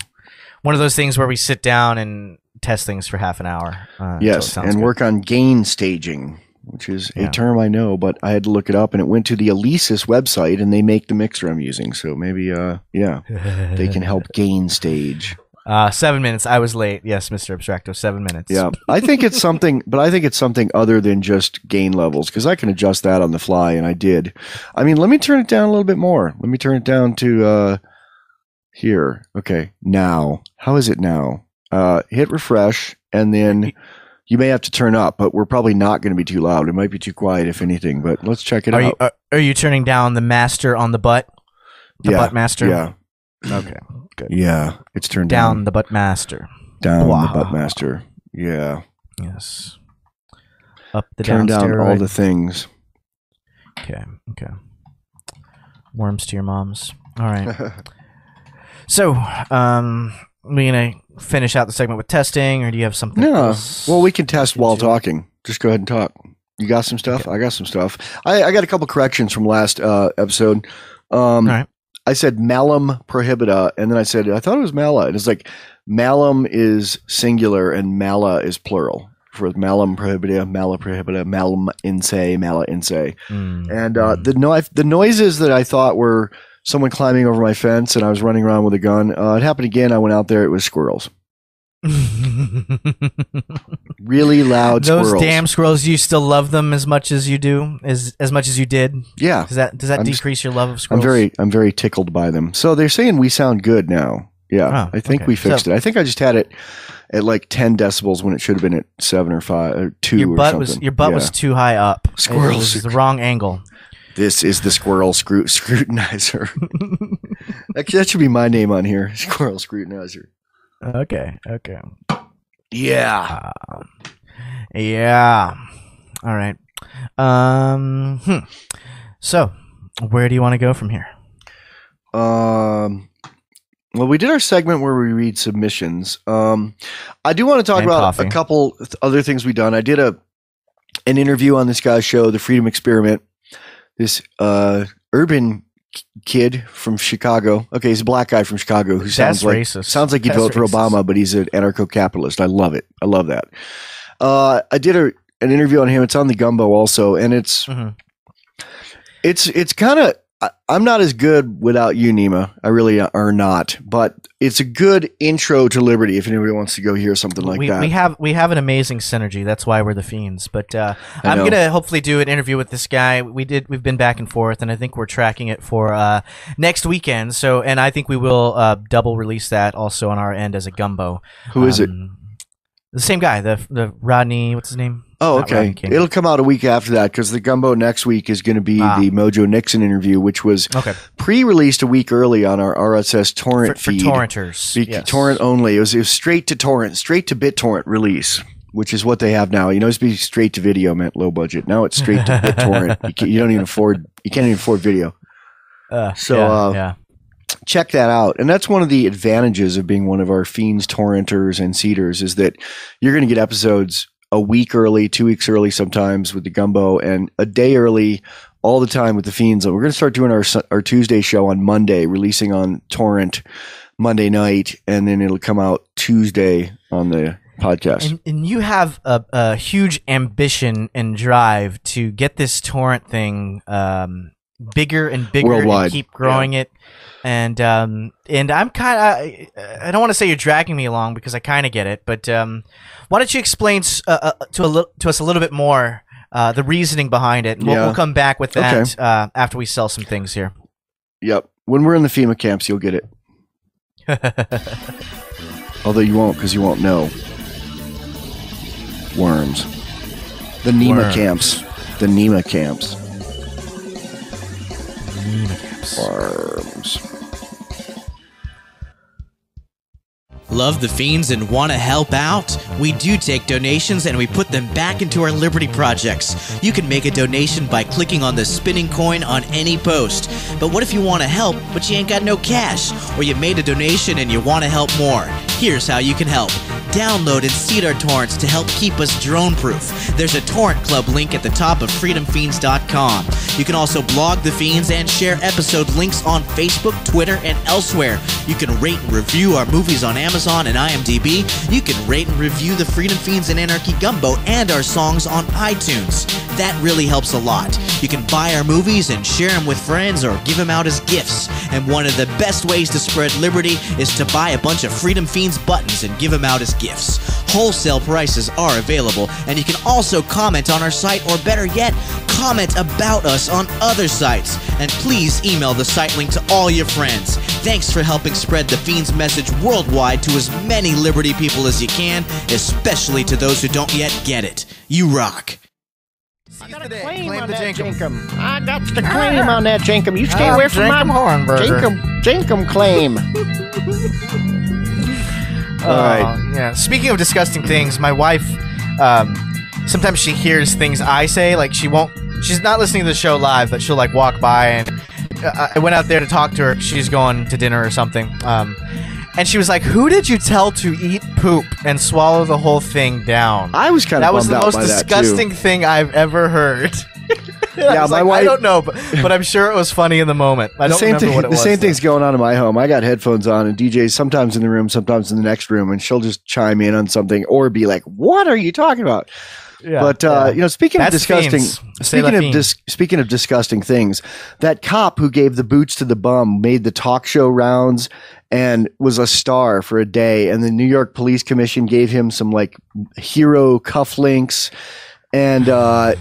one of those things where we sit down and test things for half an hour. Yes, and work on gain staging, which is a term I know, but I had to look it up, and it went to the Alesis website, and they make the mixer I'm using. So maybe, they can help gain stage. 7 minutes. I was late. Yes, Mr. Abstracto, 7 minutes. Yeah, I think it's something other than just gain levels, because I can adjust that on the fly, and I did. I mean, let me turn it down a little bit more. Let me turn it down to here. Okay, now. How is it now? Hit refresh, and then you may have to turn up, but we're probably not going to be too loud. It might be too quiet, if anything, but let's check it out. Are you turning down the master on the butt? Butt master? Yeah. Okay. Good. Yeah, it's turned down. The butt master. Down the butt master. Yeah. Yes. Up the down. Turn down steroid. All the things. Okay. Okay. Worms to your moms. All right. So, we're gonna finish out the segment with testing, or do you have something? No. Well, we can test while talking. Just go ahead and talk. You got some stuff. Okay. I got some stuff. I got a couple corrections from last episode. All right. I said malum prohibita, and then I said, I thought it was mala. And it's like, malum is singular and mala is plural. For malum prohibita, mala prohibita, malum insae, mala insae. And the noises that I thought were someone climbing over my fence and I was running around with a gun, it happened again. I went out there. It was squirrels. Really loud squirrels. Those damn squirrels. You still love them as much as you do, as much as you did? Yeah. Does that decrease your love of squirrels? I'm very tickled by them. So they're saying we sound good now. Yeah, oh, I think we fixed it. I think I just had it at like 10 decibels when it should have been at 7 or 5 or 2. Your butt was too high up. Squirrels, it was the wrong angle. This is the squirrel scrutinizer. That should be my name on here, squirrel scrutinizer. Okay. Yeah. Yeah. All right. So, where do you want to go from here? Well, we did our segment where we read submissions. I do want to talk about a couple other things we've done. I did an interview on this guy's show, The Freedom Experiment. This urban kid from Chicago. Okay, he's a black guy from Chicago who sounds like he'd vote for Obama, but he's an anarcho-capitalist. I love it. I love that. I did an interview on him. It's on the Gumbo also, and it's kind of. I'm not as good without you, Nima. I really are not. But it's a good intro to liberty if anybody wants to go hear something like that. We have an amazing synergy. That's why we're the Fiends. But I'm going to hopefully do an interview with this guy. We've been back and forth, and I think we're tracking it for next weekend. So, and I think we will double release that also on our end as a Gumbo. Who is it? The same guy, the Rodney, what's his name? Oh, okay. It'll come out a week after that because the Gumbo next week is going to be the Mojo Nixon interview, which was pre-released a week early on our RSS torrent feed. For torrenters. Torrent only. It was straight to torrent, straight to BitTorrent release, which is what they have now. You know, it used to be straight to video meant low budget. Now it's straight to BitTorrent. You can't even afford video. Check that out. And that's one of the advantages of being one of our Fiends, torrenters, and seeders is that you're going to get episodes a week early, 2 weeks early sometimes with the Gumbo, and a day early all the time with the Fiends. And we're going to start doing our Tuesday show on Monday, releasing on Torrent Monday night, and then it'll come out Tuesday on the podcast. And you have a huge ambition and drive to get this Torrent thing bigger and bigger worldwide, and keep growing it. And I'm kind of, I don't want to say you're dragging me along because I kind of get it, but why don't you explain to us a little bit more the reasoning behind it? And we'll come back with that after we sell some things here. Yep. When we're in the FEMA camps, you'll get it. Although you won't because you won't know. Worms. The Nima camps. The Nima camps. Nima camps. Worms. Love the Fiends and want to help out? We do take donations and we put them back into our Liberty projects. You can make a donation by clicking on the spinning coin on any post. But what if you want to help, but you ain't got no cash? Or you made a donation and you want to help more? Here's how you can help. Download and seed our torrents to help keep us drone-proof. There's a Torrent Club link at the top of freedomfeens.com. You can also blog the Fiends and share episode links on Facebook, Twitter, and elsewhere. You can rate and review our movies on Amazon and IMDb. You can rate and review the Freedom Feens and Anarchy Gumbo and our songs on iTunes. That really helps a lot. You can buy our movies and share them with friends or give them out as gifts. And one of the best ways to spread liberty is to buy a bunch of Freedom Fiends buttons and give them out as gifts. Wholesale prices are available, and you can also comment on our site, or better yet, comment about us on other sites. And please email the site link to all your friends. Thanks for helping spread the Fiends message worldwide to as many liberty people as you can, especially to those who don't yet get it. You rock. I got a claim on that Jinkum. I got the claim on that Jinkum. You stay away from my Hornburger. Jinkum claim. All right. Yeah. Speaking of disgusting things, my wife, sometimes she hears things I say. Like she's not listening to the show live, but she'll like walk by, and I went out there to talk to her. She's going to dinner or something. And she was like, "Who did you tell to eat poop and swallow the whole thing down?" I was kind of bummed out by that. That was the most disgusting thing I've ever heard. Yeah, my wife. I don't know, but I'm sure it was funny in the moment. I don't remember what it was. The same thing's going on in my home. I got headphones on, and DJ's sometimes in the room, sometimes in the next room, and she'll just chime in on something or be like, "What are you talking about?" Yeah, but you know, speaking of disgusting things, that cop who gave the boots to the bum made the talk show rounds and was a star for a day. And the New York Police Commission gave him some like hero cufflinks. And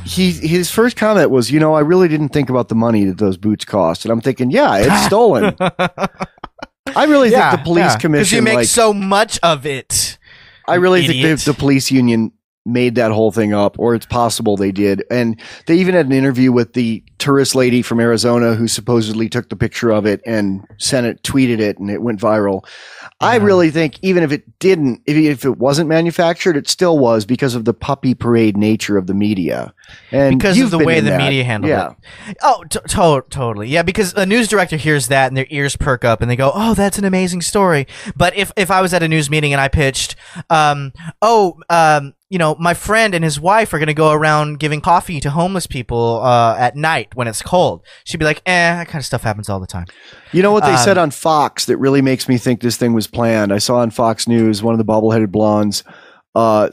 his first comment was, "You know, I really didn't think about the money that those boots cost." And I'm thinking, yeah, it's stolen. I really think the police commission, because you make so much of it. I really think the police union made that whole thing up, or it's possible they did. And they even had an interview with the tourist lady from Arizona who supposedly took the picture of it and sent it, tweeted it, and it went viral. I really think even if it didn't, if it wasn't manufactured, it still was, because of the puppy parade nature of the media. And because of the way the media handled it. Oh, totally. Yeah, because a news director hears that and their ears perk up and they go, oh, that's an amazing story. But if I was at a news meeting and I pitched, you know, my friend and his wife are going to go around giving coffee to homeless people at night when it's cold, she'd be like, eh, that kind of stuff happens all the time. You know what they said on Fox that really makes me think this thing was planned? I saw on Fox News, one of the bobbleheaded blondes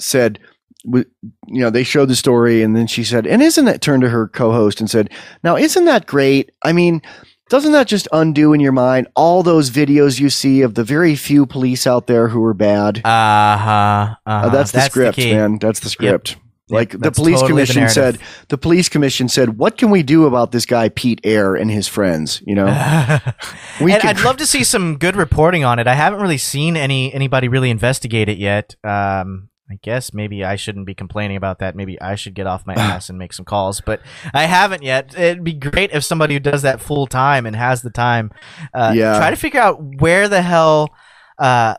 said, you know, they showed the story, and then she said, and isn't that, turned to her co-host and said, now, isn't that great? I mean, doesn't that just undo in your mind all those videos you see of the very few police out there who are bad? That's the script, man. That's the script. Yep. Like the police commission said, the police commission said, what can we do about this guy, Pete Eyre, and his friends? You know, I'd love to see some good reporting on it. I haven't really seen anybody really investigate it yet. I guess maybe I shouldn't be complaining about that. Maybe I should get off my ass and make some calls, but I haven't yet. It'd be great if somebody who does that full time and has the time, try to figure out where the hell,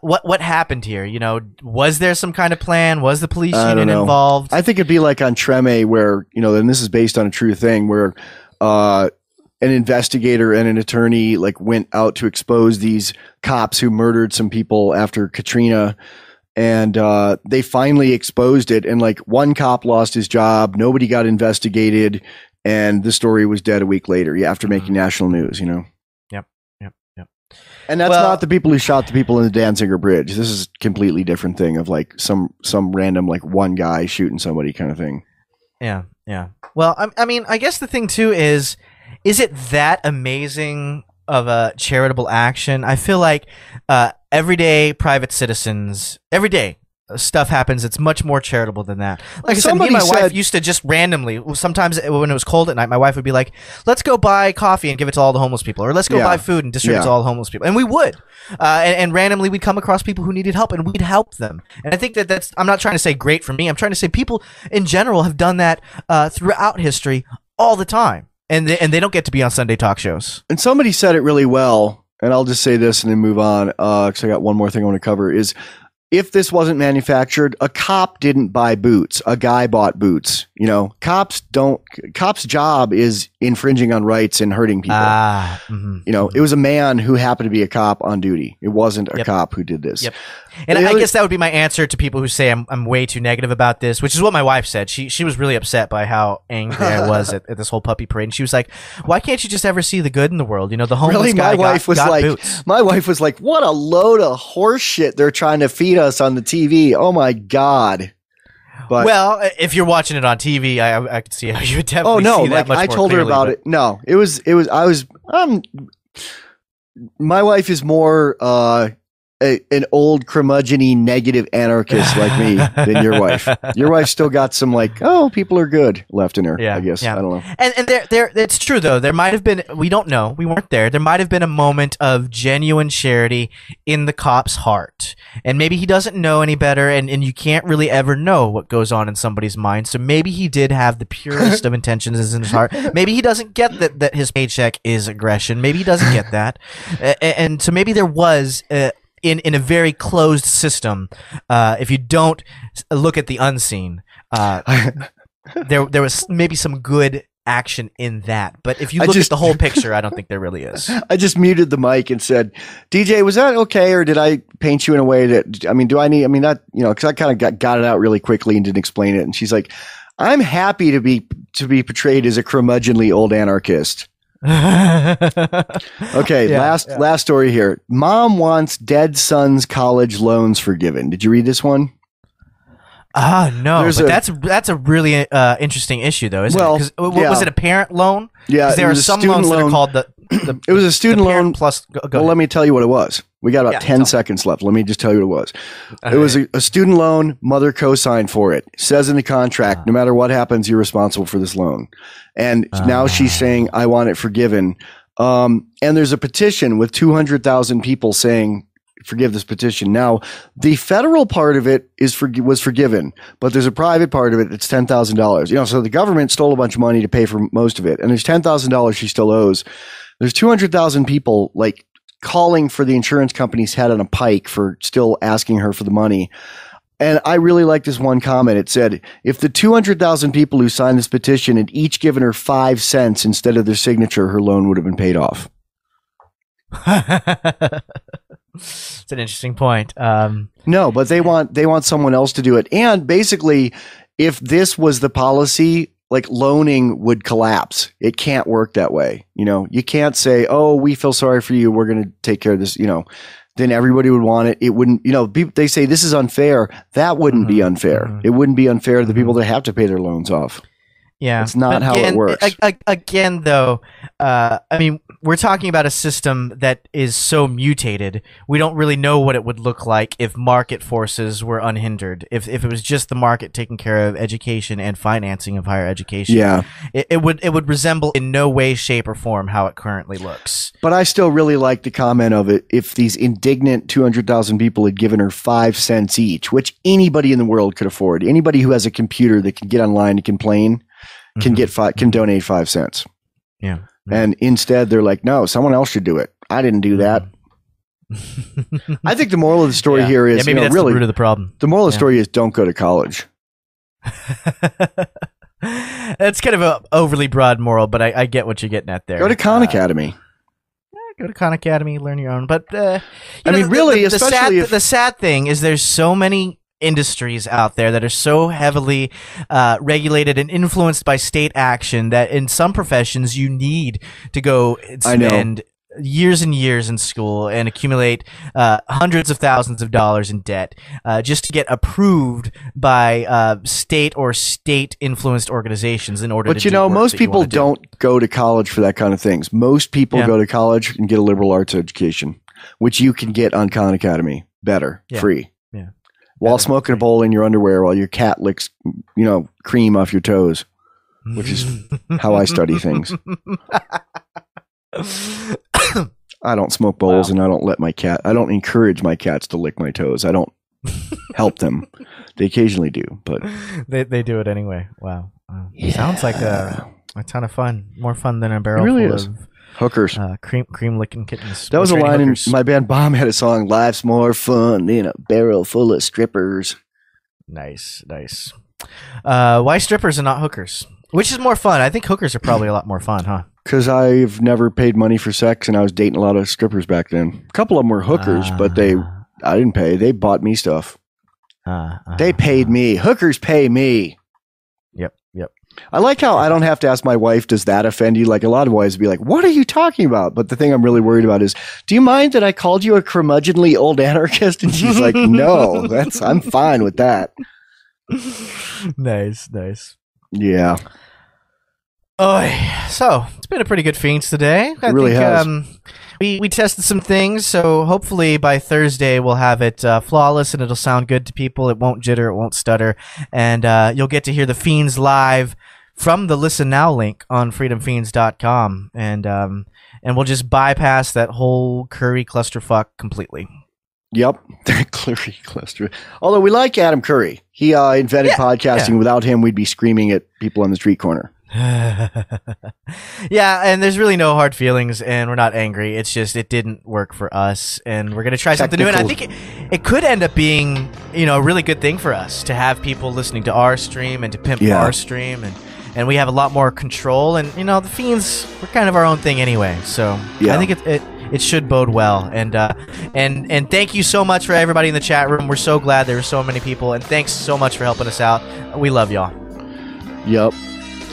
what happened here. You know, was there some kind of plan? Was the police union involved? I think it'd be like on Treme, where, you know, and this is based on a true thing, where an investigator and an attorney like went out to expose these cops who murdered some people after Katrina. And they finally exposed it, and like one cop lost his job, nobody got investigated, and the story was dead a week later after making national news, you know. Yep. And that's not the people who shot the people in the Danziger Bridge. This is a completely different thing of like some random like one guy shooting somebody kind of thing. Yeah. Well, I mean, I guess the thing too is it that amazing of a charitable action? I feel like everyday private citizens, everyday stuff happens. It's much more charitable than that. Like I said, me and my wife used to just randomly, sometimes when it was cold at night, my wife would be like, let's go buy coffee and give it to all the homeless people, or let's go buy food and distribute it to all the homeless people. And we would. And randomly we'd come across people who needed help and we'd help them. And I think that's, I'm not trying to say great for me. I'm trying to say people in general have done that throughout history all the time. And they don't get to be on Sunday talk shows. And somebody said it really well, and I'll just say this and then move on, because I got one more thing I want to cover, is if this wasn't manufactured, a cop didn't buy boots. A guy bought boots. You know, cops' job is infringing on rights and hurting people. You know, it was a man who happened to be a cop on duty. It wasn't a cop who did this. And I guess that would be my answer to people who say I'm way too negative about this, which is what my wife said. She was really upset by how angry I was at this whole puppy parade. And she was like, why can't you just ever see the good in the world? You know, the homeless guy got like, boots. My wife was like, what a load of horse shit they're trying to feed us on the TV. Oh my God. But, well, if you're watching it on TV, I could see how you would definitely see that much more clearly. I told her about it. No, it was, my wife is more, an old curmudgeon-y negative anarchist like me than your wife. Your wife's still got some like, oh, people are good left in her, I guess. I don't know. And there, it's true though. There might have been, we don't know, we weren't there. There might have been a moment of genuine charity in the cop's heart. And maybe he doesn't know any better, and you can't really ever know what goes on in somebody's mind. So maybe he did have the purest of intentions in his heart. Maybe he doesn't get that his paycheck is aggression. Maybe he doesn't get that. And so maybe there was in a very closed system, if you don't look at the unseen, there was maybe some good action in that. But if you look at the whole picture, I don't think there really is. I just muted the mic and said, DJ, was that okay? Or did I paint you in a way that, because I kind of got it out really quickly and didn't explain it. And she's like, I'm happy to be portrayed as a curmudgeonly old anarchist. Okay, last story here. Mom wants dead son's college loans forgiven. Did you read this one? No, but that's a really interesting issue though, isn't it? Was it a parent loan? Yeah, there are some loans that are called the it was a student loan plus. Well, let me tell you what it was. We got about 10 seconds left. Let me just tell you what it was. It was a student loan. Mother co-signed for it. Says in the contract, no matter what happens, you're responsible for this loan. And now she's saying, I want it forgiven. And there's a petition with 200,000 people saying, forgive this petition. Now, the federal part of it is was forgiven, but there's a private part of it. It's $10,000. You know, so the government stole a bunch of money to pay for most of it, and there's $10,000 she still owes. There's 200,000 people like calling for the insurance company's head on a pike for still asking her for the money. And I really like this one comment. It said, if the 200,000 people who signed this petition had each given her 5 cents instead of their signature, her loan would have been paid off. It's an interesting point. No, but they want someone else to do it. And basically, if this was the policy, like loaning would collapse. It can't work that way. You know, you can't say, "Oh, we feel sorry for you. We're going to take care of this." You know, then everybody would want it. It wouldn't. You know, they say this is unfair. That wouldn't be unfair. It wouldn't be unfair to the people that have to pay their loans off. Yeah, it's not again, how it works. Again, though, I mean, we're talking about a system that is so mutated. We don't really know what it would look like if market forces were unhindered. If it was just the market taking care of education and financing of higher education, yeah, it would resemble in no way, shape, or form how it currently looks. But I still really like the comment of it. If these indignant 200,000 people had given her 5 cents each, which anybody in the world could afford, anybody who has a computer that can get online and complain can get donate 5 cents. Yeah. And instead, they're like, no, someone else should do it. I didn't do that. I think the moral of the story here is, maybe that's really the root of the problem. The moral of the story is don't go to college. That's kind of an overly broad moral, but I get what you're getting at there. Go to Khan Academy. Go to Khan Academy, learn your own. But the sad thing is there's so many industries out there that are so heavily regulated and influenced by state action that in some professions you need to go spend years and years in school and accumulate hundreds of thousands of dollars in debt just to get approved by state or state-influenced organizations in order to do work that you want to do. But you know, most people don't go to college for that kind of things. Most people go to college and get a liberal arts education, which you can get on Khan Academy free. While smoking a bowl in your underwear while your cat licks, you know, cream off your toes, which is how I study things. I don't smoke bowls and I don't let my cat, I don't encourage my cats to lick my toes. I don't help them. They occasionally do, but they do it anyway. Wow. It sounds like a ton of fun, more fun than a barrel full of hookers. Cream licking kittens. That was a line in my band Bomb had a song, "Life's more fun than a barrel full of strippers." Nice, nice. Why strippers and not hookers? Which is more fun? I think hookers are probably a lot more fun, huh? Because I've never paid money for sex, and I was dating a lot of strippers back then. A couple of them were hookers, but I didn't pay. They bought me stuff. They paid me. Hookers pay me. Yep, yep. I like how I don't have to ask my wife, does that offend you? Like a lot of wives be like, what are you talking about? But the thing I'm really worried about is, do you mind that I called you a curmudgeonly old anarchist? And she's like, no, I'm fine with that. Nice, nice. Yeah. Oh, so it's been a pretty good Fiends today. I think it really has. We tested some things, so hopefully by Thursday we'll have it flawless and it'll sound good to people. It won't jitter, it won't stutter, and you'll get to hear the Fiends live from the Listen Now link on freedomfeens.com, and we'll just bypass that whole Curry clusterfuck completely. Yep, Curry cluster. Although we like Adam Curry. He invented podcasting. Yeah. Without him, we'd be screaming at people on the street corner. Yeah, and there's really no hard feelings, and we're not angry. It's just it didn't work for us, and we're gonna try something new. And I think it could end up being, you know, a really good thing for us to have people listening to our stream and to pimp our stream, and we have a lot more control. And you know, the Fiends, we're kind of our own thing anyway. So I think it should bode well. And and thank you so much for everybody in the chat room. We're so glad there were so many people, and thanks so much for helping us out. We love y'all. Yep.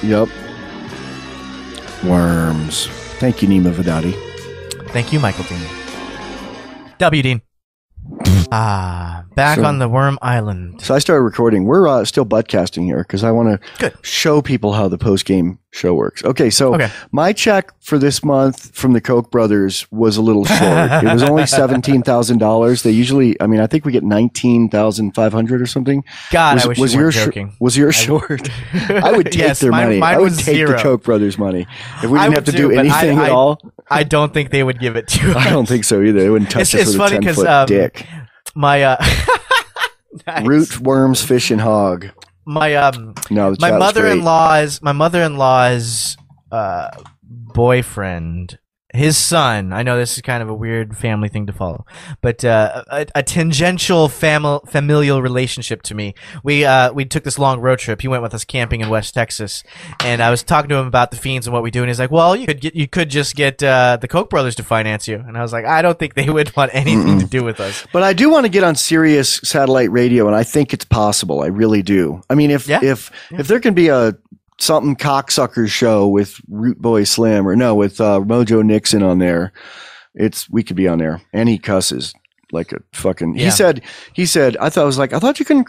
Yep. Worms. Thank you, Nima Vedadi. Thank you, Michael Dean. W. Dean. Back on the Worm Island. So I started recording. We're still buttcasting here because I want to show people how the post-game show works. Okay, so my check for this month from the Koch brothers was a little short. It was only $17,000. They usually, I mean, I think we get $19,500 or something. God, I wish you weren't joking. Was yours short? I would take their money. I would take the Koch brothers' money. If we didn't have to do anything at all. I don't think they would give it to us. I don't think so either. They wouldn't touch us with a 10-foot dick. My nice. Root, worms, fish, and hog. My my mother-in-law's boyfriend, his son. I know this is kind of a weird family thing to follow, but a tangential familial relationship to me. We took this long road trip. He went with us camping in West Texas, and I was talking to him about the Fiends and what we do, and he's like, "Well, you could just get the Koch brothers to finance you," and I was like, "I don't think they would want anything to do with us." But I do want to get on Sirius Satellite Radio, and I think it's possible. I really do. I mean, if there can be a something cocksucker show with Root Boy Slim with Mojo Nixon on there, we could be on there. And he cusses like a fucking he said I thought you couldn't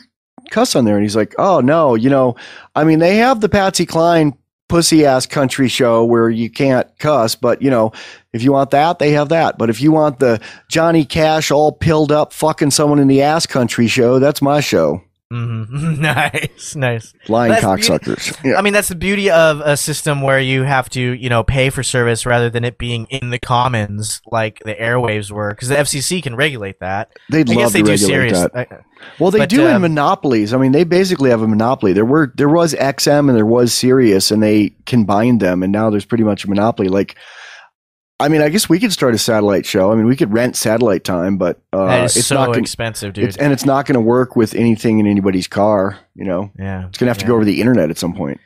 cuss on there, and he's like, oh no, I mean, they have the Patsy Cline pussy ass country show where you can't cuss, but if you want that, they have that. But if you want the Johnny Cash all pilled up fucking someone in the ass country show, that's my show. Mm-hmm. Nice. Lying cocksuckers. Yeah. I mean, that's the beauty of a system where you have to, pay for service rather than it being in the commons like the airwaves were, because the FCC can regulate that. I guess they do regulate that. Well, they do in monopolies. I mean, they basically have a monopoly. There was XM and there was Sirius, and they combined them, and now there's pretty much a monopoly. Like, I mean, I guess we could start a satellite show. I mean, we could rent satellite time, but it's so expensive, dude. And it's not going to work with anything in anybody's car, Yeah. It's going to have to go over the internet at some point.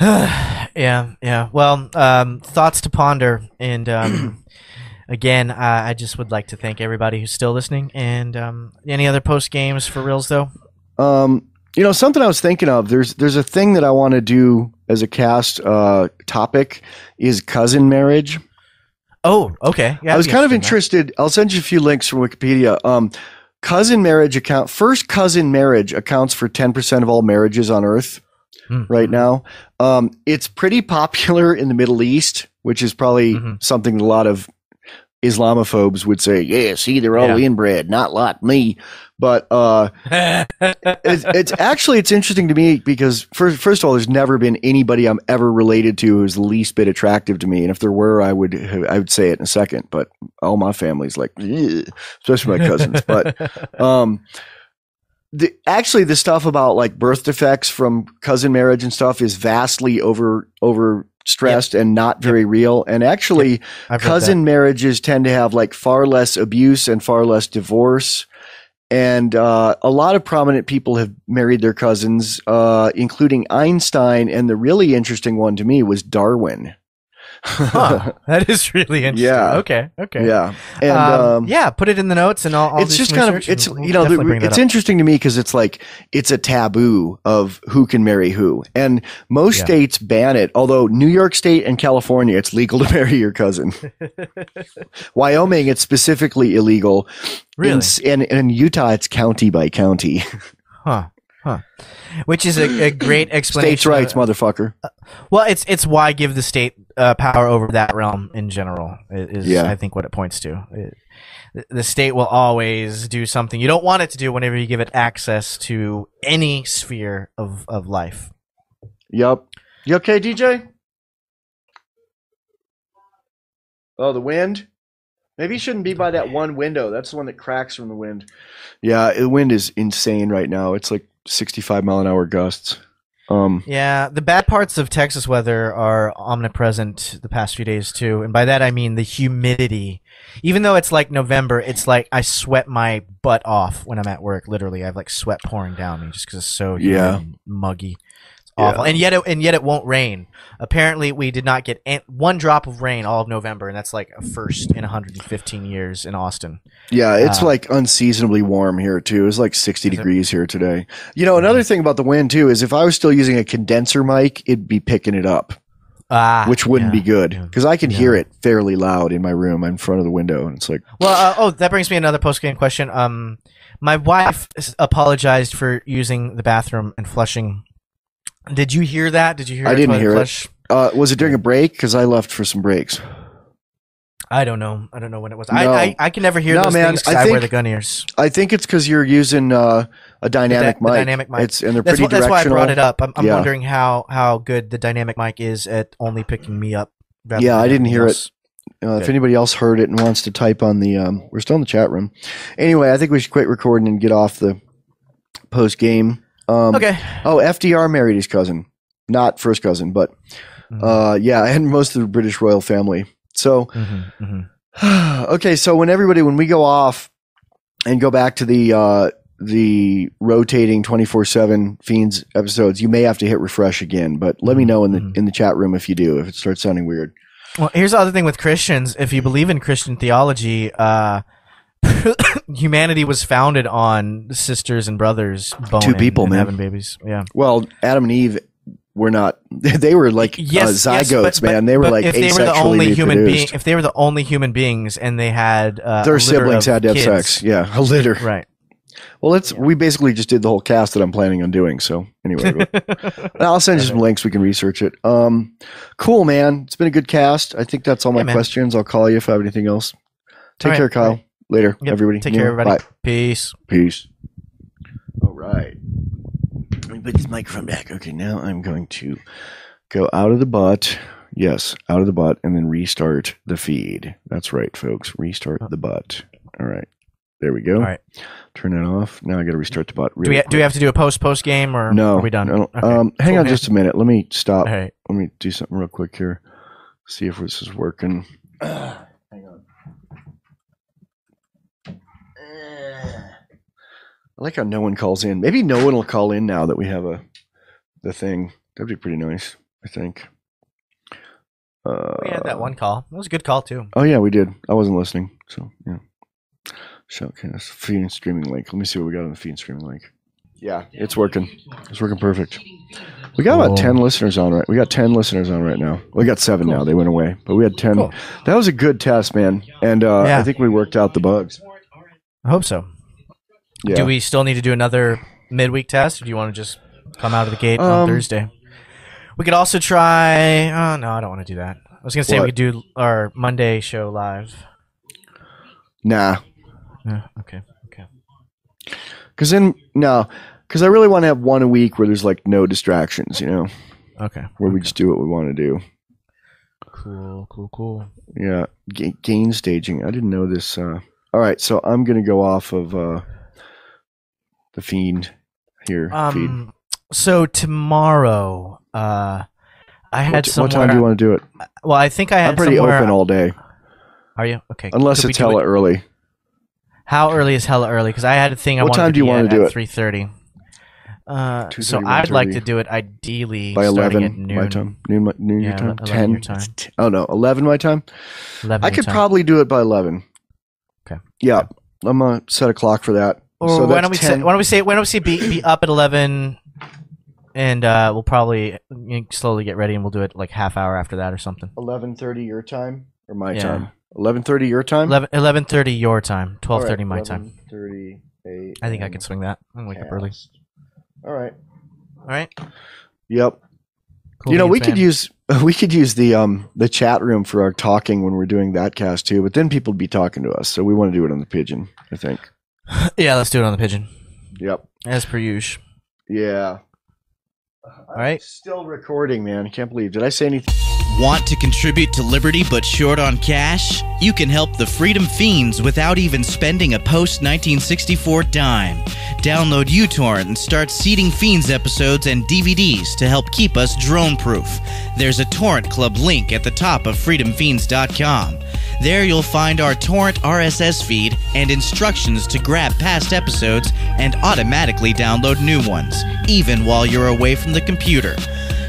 Yeah. Well, thoughts to ponder. And again, I just would like to thank everybody who's still listening. And any other post games for reals, though? Something I was thinking of, there's a thing that I want to do as a cast topic is cousin marriage. Oh, okay. Yeah, I was kind of interested. I'll send you a few links from Wikipedia. First cousin marriage accounts for 10% of all marriages on Earth right now. It's pretty popular in the Middle East, which is probably something a lot of Islamophobes would say, they're all inbred, not like me. But it's interesting to me because first of all, there's never been anybody I'm ever related to who's the least bit attractive to me, and if there were, I would say it in a second. But all my family's like, especially my cousins. But the stuff about like birth defects from cousin marriage and stuff is vastly over stressed and not very real. And actually, cousin marriages tend to have like far less abuse and far less divorce. And a lot of prominent people have married their cousins, including Einstein. And the really interesting one to me was Darwin. That is really interesting. Yeah. Okay. Yeah. And put it in the notes, and I'll it's just kind of it's interesting to me because it's like it's a taboo of who can marry who, and most states ban it. Although New York State and California, it's legal to marry your cousin. Wyoming, it's specifically illegal. Really? And in Utah, it's county by county. Huh. Which is a great explanation. States' rights, motherfucker. Well, it's why give the state power over that realm in general is I think what it points to. The state will always do something you don't want it to do whenever you give it access to any sphere of life. Yep. You okay, DJ? Oh, the wind? Maybe you shouldn't be by that one window. That's the one that cracks from the wind. Yeah, the wind is insane right now. It's like 65-mile-an-hour gusts. The bad parts of Texas weather are omnipresent the past few days too, and by that I mean the humidity. Even though it's like November, it's like I sweat my butt off when I'm at work. Literally, I've like sweat pouring down me just because it's so muggy. It's awful, and yet it won't rain. Apparently, we did not get one drop of rain all of November, and that's like a first in 115 years in Austin. Yeah, it's like unseasonably warm here too. It's like 60 degrees here today. Another thing about the wind too is if I was still using a condenser mic, it'd be picking it up, which wouldn't be good because I can hear it fairly loud in my room in front of the window, and it's like. Well, that brings me another post-game question. My wife apologized for using the bathroom and flushing Did you hear that? Did you hear? I didn't hear it. Was it during a break? Because I left for some breaks. I don't know. I don't know when it was. No. I can never hear those things because I wear the gun ears. I think it's because you're using a dynamic mic. The dynamic mic. It's, and they're pretty directional. That's why I brought it up. I'm wondering how good the dynamic mic is at only picking me up. Yeah, I didn't hear it. If anybody else heard it and wants to type on the we're still in the chat room. Anyway, I think we should quit recording and get off the post game. Okay. Oh, FDR married his cousin. Not first cousin, but and most of the British royal family. So, okay. So when we go off and go back to the rotating 24/7 Fiends episodes, you may have to hit refresh again. But let me know in the chat room if you do, if it starts sounding weird. Well, here's the other thing with Christians: if you believe in Christian theology, humanity was founded on sisters and brothers boning, two people, having babies. Yeah. Well, Adam and Eve. We're not. They were like zygotes, but they were like asexually reproduced. If they were the only human beings, and they had their siblings had to have sex, a litter, right? Well, we basically just did the whole cast that I'm planning on doing. So anyway, I'll send you some links. We can research it. Cool, man. It's been a good cast. I think that's all my questions. I'll call you if I have anything else. Take care, Kyle. Right. Later, everybody. Take care, everybody. Bye. Peace. Peace. All right. Let me put this microphone back. Okay, now I'm going to go out of the butt. Yes, out of the butt, and then restart the feed. That's right, folks. Restart the butt. All right. There we go. All right. Turn that off. Now I got to restart the butt. Really do we have to do a post game, or are we done? No. Okay. Hang on just a minute. Let me stop. Right. Let me do something real quick here. See if this is working. Hang on. I like how no one calls in. Maybe no one will call in now that we have the thing. That'd be pretty nice, I think. We had that one call. It was a good call too. Oh yeah, we did. I wasn't listening, so yeah. Shoutcast feed and streaming link. Let me see what we got on the feed and streaming link. Yeah, it's working. It's working perfect. We got about 10 listeners on right. We got 10 listeners on right now. We got 7 now. They went away, but we had 10. Cool. That was a good test, man. And I think we worked out the bugs. I hope so. Yeah. Do we still need to do another midweek test, or do you want to just come out of the gate on Thursday? We could also try... Oh, no, I don't want to do that. I was going to say we could do our Monday show live. Nah. Okay. Because then... No. Because I really want to have one a week where there's, like, no distractions, you know? Okay. Where we just do what we want to do. Cool. Yeah. Gain staging. I didn't know this. All right, so I'm going to go off of... The Fiend here. So tomorrow, I had some. What time do you want to do it? Well, I think I had. I'm pretty open all day. Are you okay? Unless it's hella early. How early is hella early? Because I had a thing. What time do you want to do it? 3:30. So I'd like to do it ideally by 11 at noon. My time. Noon your time. 10 your time. Oh no, 11 my time. 11. I could probably do it by 11. Okay. Yeah, I'm gonna set a clock for that. Or so why don't we say be up at 11, and we'll probably slowly get ready, and we'll do it like half hour after that or something. 11:30 your time or my time. 11:30 your time. 11:30 your time. 12:30 my time. 11:30. I think I can swing that. I'm gonna wake up early. All right. Yep. Cool, you know, we could use the chat room for our talking when we're doing that cast too, but then people would be talking to us, so we want to do it on the Pigeon, I think. Yeah, let's do it on the Pigeon. Yep. As per usual. Yeah. All right. Still recording, man. I can't believe. Did I say anything? Want to contribute to liberty but short on cash? You can help the Freedom Fiends without even spending a post-1964 dime. Download uTorrent and start seeding Fiends episodes and DVDs to help keep us drone-proof. There's a Torrent Club link at the top of freedomfeens.com. There you'll find our Torrent RSS feed and instructions to grab past episodes and automatically download new ones, even while you're away from the computer.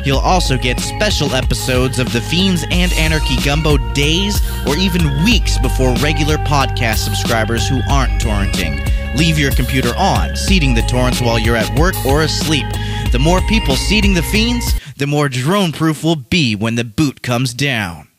You'll also get special episodes of The Fiends and Anarchy Gumbo days or even weeks before regular podcast subscribers who aren't torrenting. Leave your computer on, seeding the torrents while you're at work or asleep. The more people seeding The Fiends, the more drone-proof we'll be when the boot comes down.